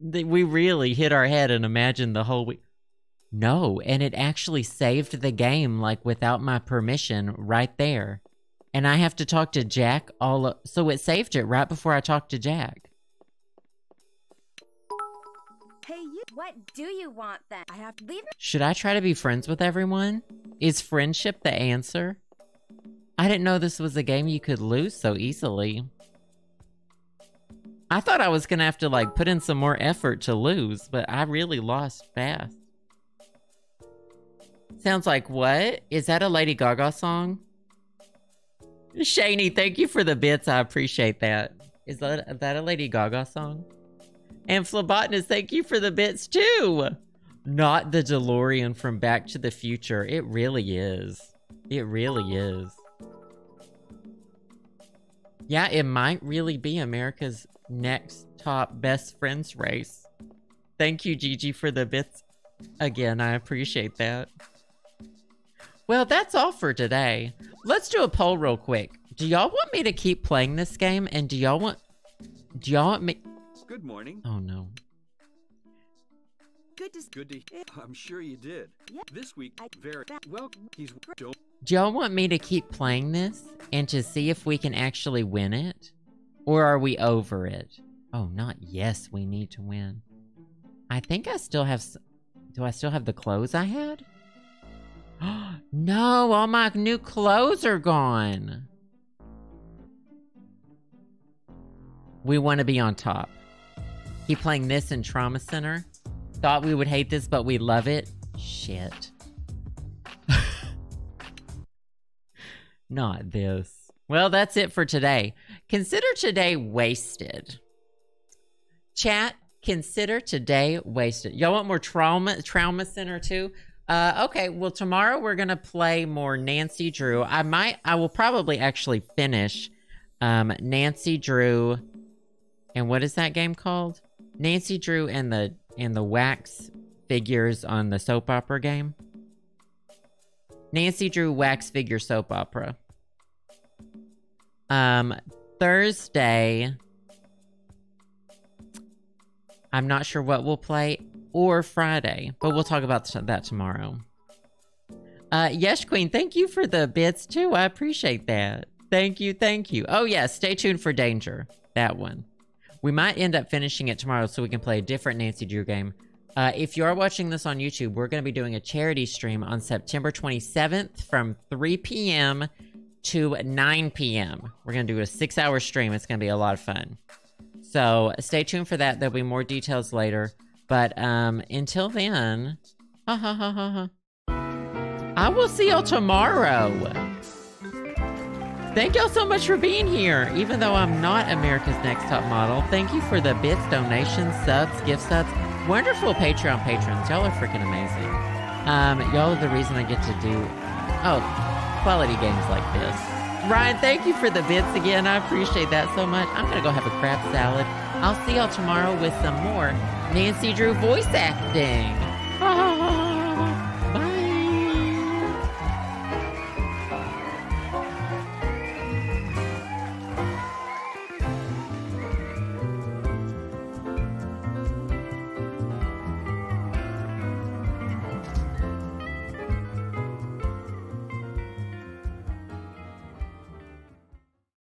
We really hit our head and imagined the whole week. No, and it actually saved the game, like, without my permission right there. And I have to talk to Jack so it saved it right before I talked to Jack. Hey, you, what do you want then? I have to leave. Should I try to be friends with everyone? Is friendship the answer? I didn't know this was a game you could lose so easily. I thought I was gonna have to like put in some more effort to lose, but I really lost fast. Sounds like what? Is that a Lady Gaga song? Shani, thank you for the bits. I appreciate that. Is that a Lady Gaga song? And Phlebotanist, thank you for the bits too. Not the DeLorean from Back to the Future. It really is. It really is. Yeah, it might really be America's Next Top Best Friends Race. Thank you, Gigi, for the bits. Again, I appreciate that. Well, that's all for today. Let's do a poll real quick. Do y'all want me to keep playing this game? And do y'all want me? Good morning. Oh no. Good to I'm sure you did. Yeah. This week, very well. Do y'all want me to keep playing this and to see if we can actually win it? Or are we over it? Oh, not yes, we need to win. I think I still have, do I still have the clothes I had? No, all my new clothes are gone. We want to be on top. Keep playing this in Trauma Center. Thought we would hate this, but we love it. Shit. Not this. Well, that's it for today. Consider today wasted. Chat, consider today wasted. Y'all want more Trauma Center too? Okay, well, tomorrow we're going to play more Nancy Drew. I will probably actually finish Nancy Drew. And what is that game called? Nancy Drew and the wax figures on the soap opera game. Nancy Drew wax figure soap opera. Thursday, I'm not sure what we'll play. Or Friday, but we'll talk about that tomorrow. Yes, Queen, thank you for the bits too. I appreciate that. Thank you, thank you. Oh yeah, stay tuned for Danger, that one. We might end up finishing it tomorrow so we can play a different Nancy Drew game. If you are watching this on YouTube, we're gonna be doing a charity stream on September 27th from 3 p.m. to 9 p.m. We're gonna do a 6-hour stream. It's gonna be a lot of fun. So stay tuned for that. There'll be more details later. But until then, I will see y'all tomorrow. Thank y'all so much for being here. Even though I'm not America's Next Top Model, thank you for the bits, donations, subs, gift subs. wonderful Patreon patrons. Y'all are freaking amazing. Y'all are the reason I get to do quality games like this. Ryan, thank you for the bits again. I appreciate that so much. I'm going to go have a crab salad. I'll see y'all tomorrow with some more Nancy Drew voice acting.